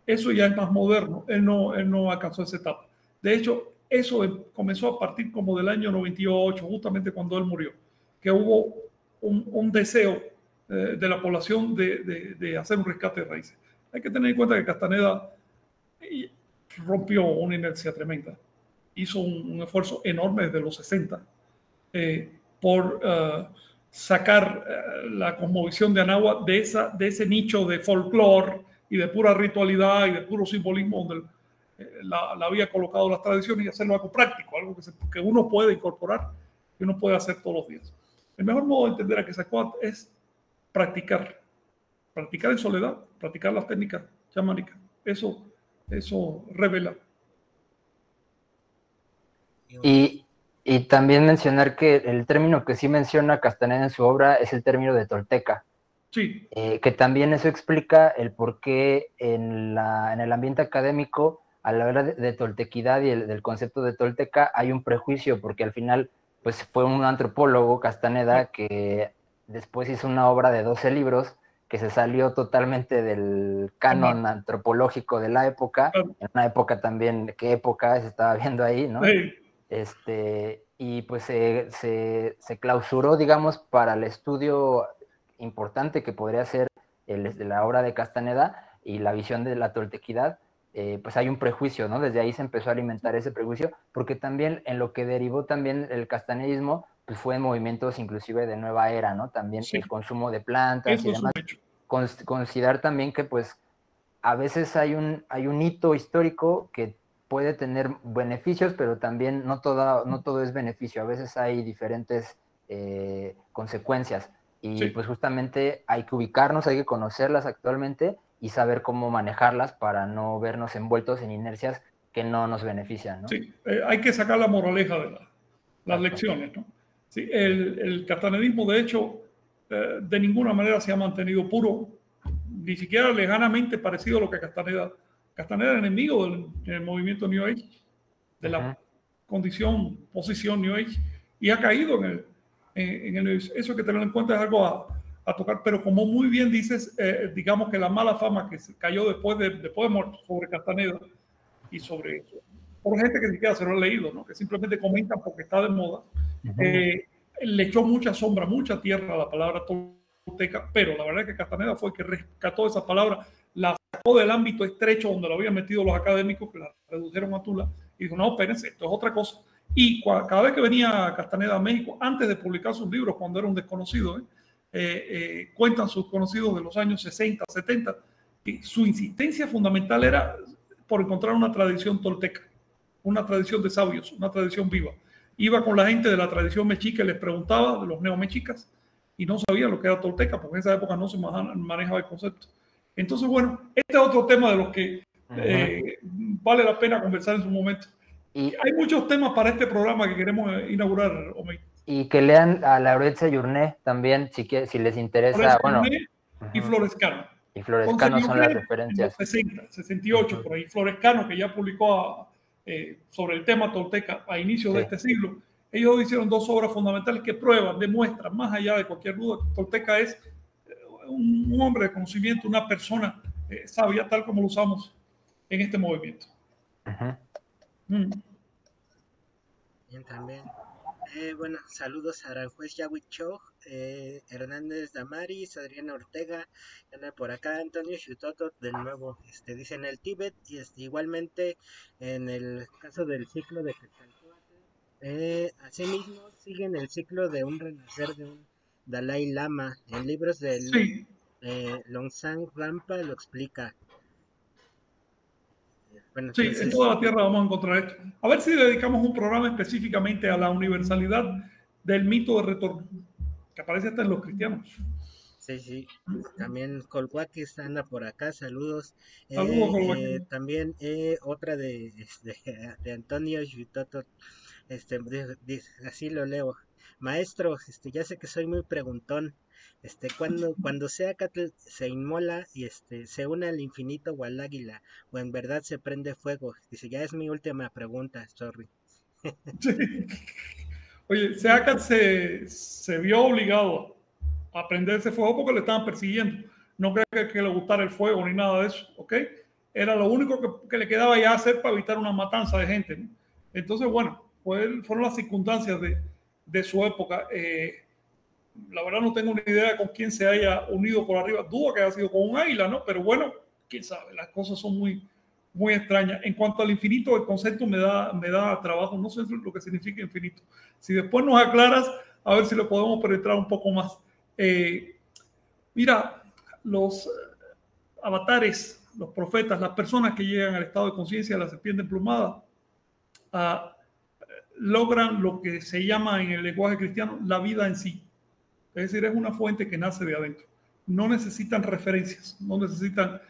eso ya es más moderno. Él no alcanzó esa etapa. De hecho, eso comenzó a partir como del año 98, justamente cuando él murió, que hubo un deseo de la población de hacer un rescate de raíces. Hay que tener en cuenta que Castaneda rompió una inercia tremenda. Hizo un esfuerzo enorme desde los 60 por sacar la cosmovisión de Anáhuac de ese nicho de folclore y de pura ritualidad y de puro simbolismo donde la había colocado las tradiciones, y hacerlo algo práctico, algo que uno puede incorporar, que uno puede hacer todos los días. El mejor modo de entender a Quetzalcóatl es practicar en soledad, practicar las técnicas chamánicas. Eso revela. Y también mencionar que el término que sí menciona Castaneda en su obra es el término de tolteca. Sí. Que también eso explica el por qué en el ambiente académico, a la hora de toltequidad y del concepto de tolteca, hay un prejuicio, porque al final pues fue un antropólogo, Castaneda, que después hizo una obra de 12 libros que se salió totalmente del canon antropológico de la época, en una época también, ¿qué época se estaba viendo ahí, no? Sí. Y pues se clausuró, digamos, para el estudio importante que podría ser la obra de Castaneda y la visión de la toltequidad. Pues hay un prejuicio, ¿no? Desde ahí se empezó a alimentar ese prejuicio, porque también en lo que derivó también el castanedismo, pues fue en movimientos inclusive de nueva era, ¿no? También el consumo de plantas y demás. Considerar también que pues a veces hay un hito histórico que puede tener beneficios, pero también no todo es beneficio, a veces hay diferentes consecuencias. Y pues justamente hay que ubicarnos, hay que conocerlas actualmente y saber cómo manejarlas para no vernos envueltos en inercias que no nos benefician, ¿no? Sí, hay que sacar la moraleja de las lecciones, ¿no? Sí, el castanedismo, de hecho, de ninguna manera se ha mantenido puro, ni siquiera lejanamente parecido a lo que Castaneda. Castaneda era enemigo del movimiento New Age, de la condición, posición New Age, y ha caído en el eso hay que tener en cuenta, es algo a tocar, pero como muy bien dices, digamos que la mala fama que se cayó después de muerto sobre Castaneda y sobre eso, por gente que ni siquiera se lo ha leído, ¿no? Que simplemente comentan porque está de moda, le echó mucha sombra, mucha tierra a la palabra tolteca, pero la verdad es que Castaneda fue el que rescató esa palabra, la sacó del ámbito estrecho donde lo habían metido los académicos, que la redujeron a Tula, y dijo, no, espérense, esto es otra cosa. Y cada vez que venía Castaneda a México, antes de publicar sus libros, cuando era un desconocido, cuentan sus conocidos de los años 60, 70, que su insistencia fundamental era por encontrar una tradición tolteca, una tradición de sabios, una tradición viva. Iba con la gente de la tradición mexica y les preguntaba de los neomexicas y no sabía lo que era tolteca, porque en esa época no se manejaba el concepto. Entonces, bueno, este es otro tema de los que vale la pena conversar en su momento. Y hay muchos temas para este programa que queremos inaugurar, Omei. Y que lean a Lauret Sayurné también, si les interesa. Bueno, y Florescano. Y Florescano son las referencias. 60, 68, por ahí. Florescano, que ya publicó sobre el tema tolteca a inicios de este siglo, ellos hicieron dos obras fundamentales que prueban, demuestran, más allá de cualquier duda, que tolteca es un hombre de conocimiento, una persona sabia, tal como lo usamos en este movimiento. Bien, también. Bueno, saludos a Aranjuez Yawit Chog, Hernández Damaris, Adriana Ortega, anda por acá Antonio Shutoto, de nuevo, dice en el Tíbet, y igualmente en el caso del ciclo de Quetzalcóatl, asimismo siguen el ciclo de un renacer de un Dalai Lama, en libros de Longzang Rampa lo explica. Bueno, sí, en toda la tierra vamos a encontrar esto. A ver si dedicamos un programa específicamente a la universalidad del mito de retorno, que aparece hasta en los cristianos. Sí, sí. También Colhuaquis anda por acá, saludos. Saludos, también otra de Antonio Yutoto, así lo leo. Maestro, ya sé que soy muy preguntón. Cuando Se Akatl se inmola y se une al infinito o al águila, o en verdad se prende fuego. Dice, ya es mi última pregunta, sorry. Sí. Oye, Se Akatl se vio obligado a prenderse fuego porque le estaban persiguiendo. No creo que le gustara el fuego ni nada de eso, ¿ok? Era lo único que le quedaba ya hacer para evitar una matanza de gente, ¿no? Entonces, bueno, fueron las circunstancias de su época. La verdad no tengo ni idea con quién se haya unido por arriba. Dudo que haya sido con un águila, ¿no? Pero bueno, quién sabe, las cosas son muy, muy extrañas. En cuanto al infinito, el concepto me da trabajo. No sé lo que significa infinito. Si después nos aclaras, a ver si lo podemos penetrar un poco más. Mira, los avatares, los profetas, las personas que llegan al estado de conciencia de la serpiente emplumada, logran lo que se llama en el lenguaje cristiano la vida en sí. Es decir, es una fuente que nace de adentro. No necesitan referencias, no necesitan,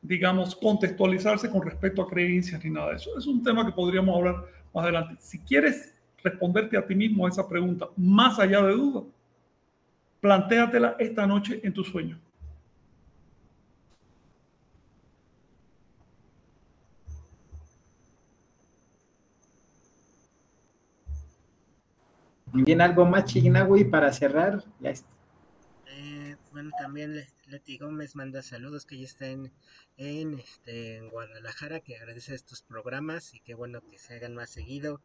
digamos, contextualizarse con respecto a creencias ni nada de eso. Es un tema que podríamos hablar más adelante. Si quieres responderte a ti mismo a esa pregunta, más allá de duda, plantéatela esta noche en tu sueño. También algo más, Chicnahui, para cerrar. Ya está. Bueno, también Leti Gómez manda saludos, que ya está en Guadalajara, que agradece estos programas y que bueno que se hagan más seguido.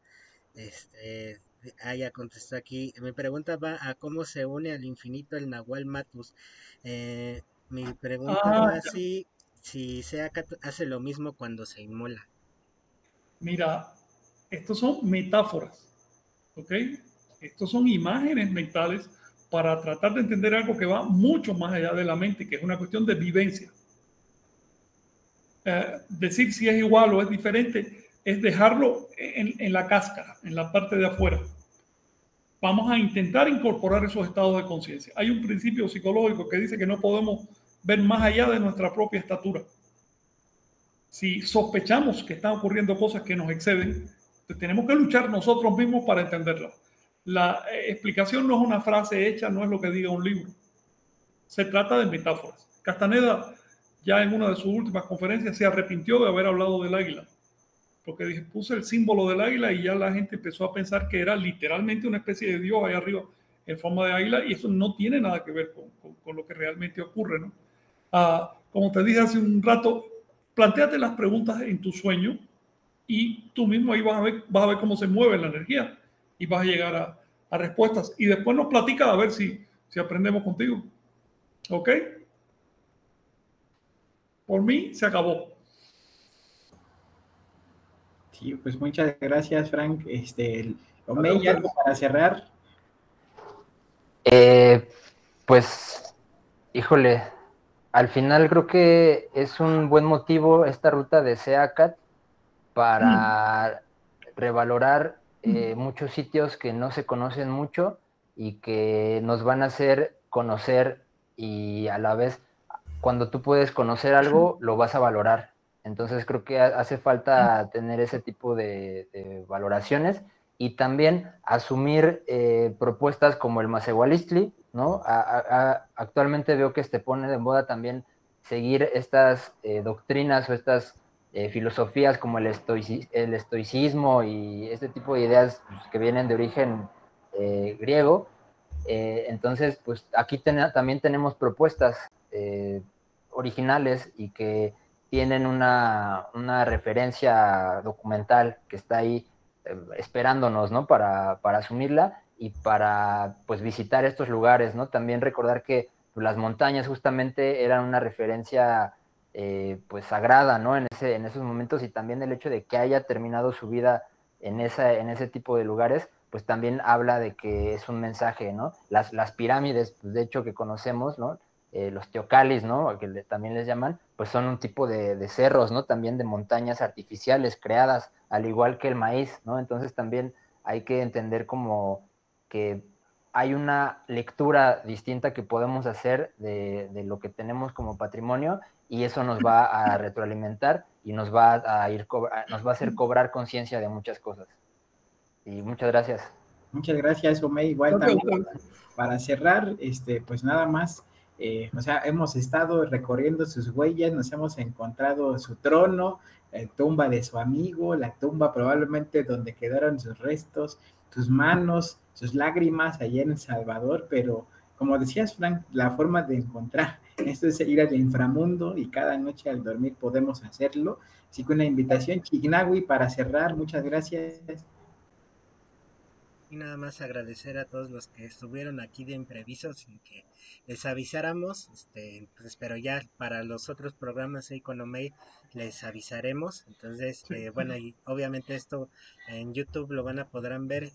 Ya contestó aquí. Mi pregunta va a cómo se une al infinito el Nahual Matus. Mi pregunta va si Se Akatl hace lo mismo cuando se inmola. Mira, estos son metáforas, ¿ok? Estos son imágenes mentales para tratar de entender algo que va mucho más allá de la mente, que es una cuestión de vivencia. Decir si es igual o es diferente es dejarlo en la cáscara, en la parte de afuera. Vamos a intentar incorporar esos estados de conciencia. Hay un principio psicológico que dice que no podemos ver más allá de nuestra propia estatura. si sospechamos que están ocurriendo cosas que nos exceden, pues tenemos que luchar nosotros mismos para entenderlas. La explicación no es una frase hecha, no es lo que diga un libro. Se trata de metáforas. Castaneda, ya en una de sus últimas conferencias, se arrepintió de haber hablado del águila, porque dije, puse el símbolo del águila y ya la gente empezó a pensar que era literalmente una especie de dios ahí arriba en forma de águila, y eso no tiene nada que ver con lo que realmente ocurre, ¿no? Como te dije hace un rato, plantéate las preguntas en tu sueño y tú mismo ahí vas a ver cómo se mueve la energía y vas a llegar a respuestas, y después nos platicas a ver si aprendemos contigo. ¿Ok? Por mí se acabó. Sí, pues muchas gracias, Frank. Omei, ¿algo para cerrar? Pues, híjole, al final creo que es un buen motivo esta ruta de Se Akatl para revalorar muchos sitios que no se conocen mucho y que nos van a hacer conocer, y a la vez cuando tú puedes conocer algo lo vas a valorar. Entonces creo que hace falta tener ese tipo de valoraciones y también asumir propuestas como el Masehualistli, ¿no? Actualmente veo que se pone de moda también seguir estas doctrinas o estas filosofías como el estoicismo y este tipo de ideas que vienen de origen griego. Entonces, pues aquí también tenemos propuestas originales y que tienen una referencia documental que está ahí esperándonos, ¿no? Para asumirla y para, pues, visitar estos lugares, ¿no? También recordar que las montañas justamente eran una referencia, pues, sagrada, ¿no? En esos momentos, y también el hecho de que haya terminado su vida en ese tipo de lugares, pues también habla de que es un mensaje, ¿no? Las pirámides, pues, de hecho, que conocemos, ¿no? Los teocalis, ¿no? Que también les llaman, pues son un tipo de cerros, ¿no? También de montañas artificiales creadas, al igual que el maíz, ¿no? Entonces también hay que entender como que hay una lectura distinta que podemos hacer de lo que tenemos como patrimonio, y eso nos va a retroalimentar y nos va a hacer cobrar conciencia de muchas cosas. Y muchas gracias. Muchas gracias, Omei. Igual también para cerrar, pues nada más. O sea, hemos estado recorriendo sus huellas, nos hemos encontrado su trono, la tumba de su amigo, la tumba probablemente donde quedaron sus restos, sus manos, sus lágrimas allá en El Salvador, pero como decías, Frank, la forma de encontrar esto es ir al inframundo, y cada noche al dormir podemos hacerlo. Así que una invitación, Chicnahui, para cerrar. Muchas gracias. Y nada más agradecer a todos los que estuvieron aquí de impreviso sin que les avisáramos, pues, pero ya para los otros programas ahí con Omei les avisaremos. Entonces, bueno, y obviamente esto en YouTube lo podrán ver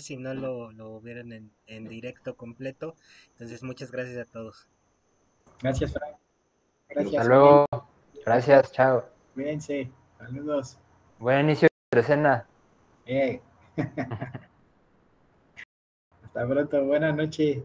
si no lo vieron en directo completo. Entonces, muchas gracias a todos. Gracias, Frank. Gracias. Hasta luego. Gracias, chao. Cuídense. Saludos. Buen inicio de cena. Hasta pronto, buenas noches.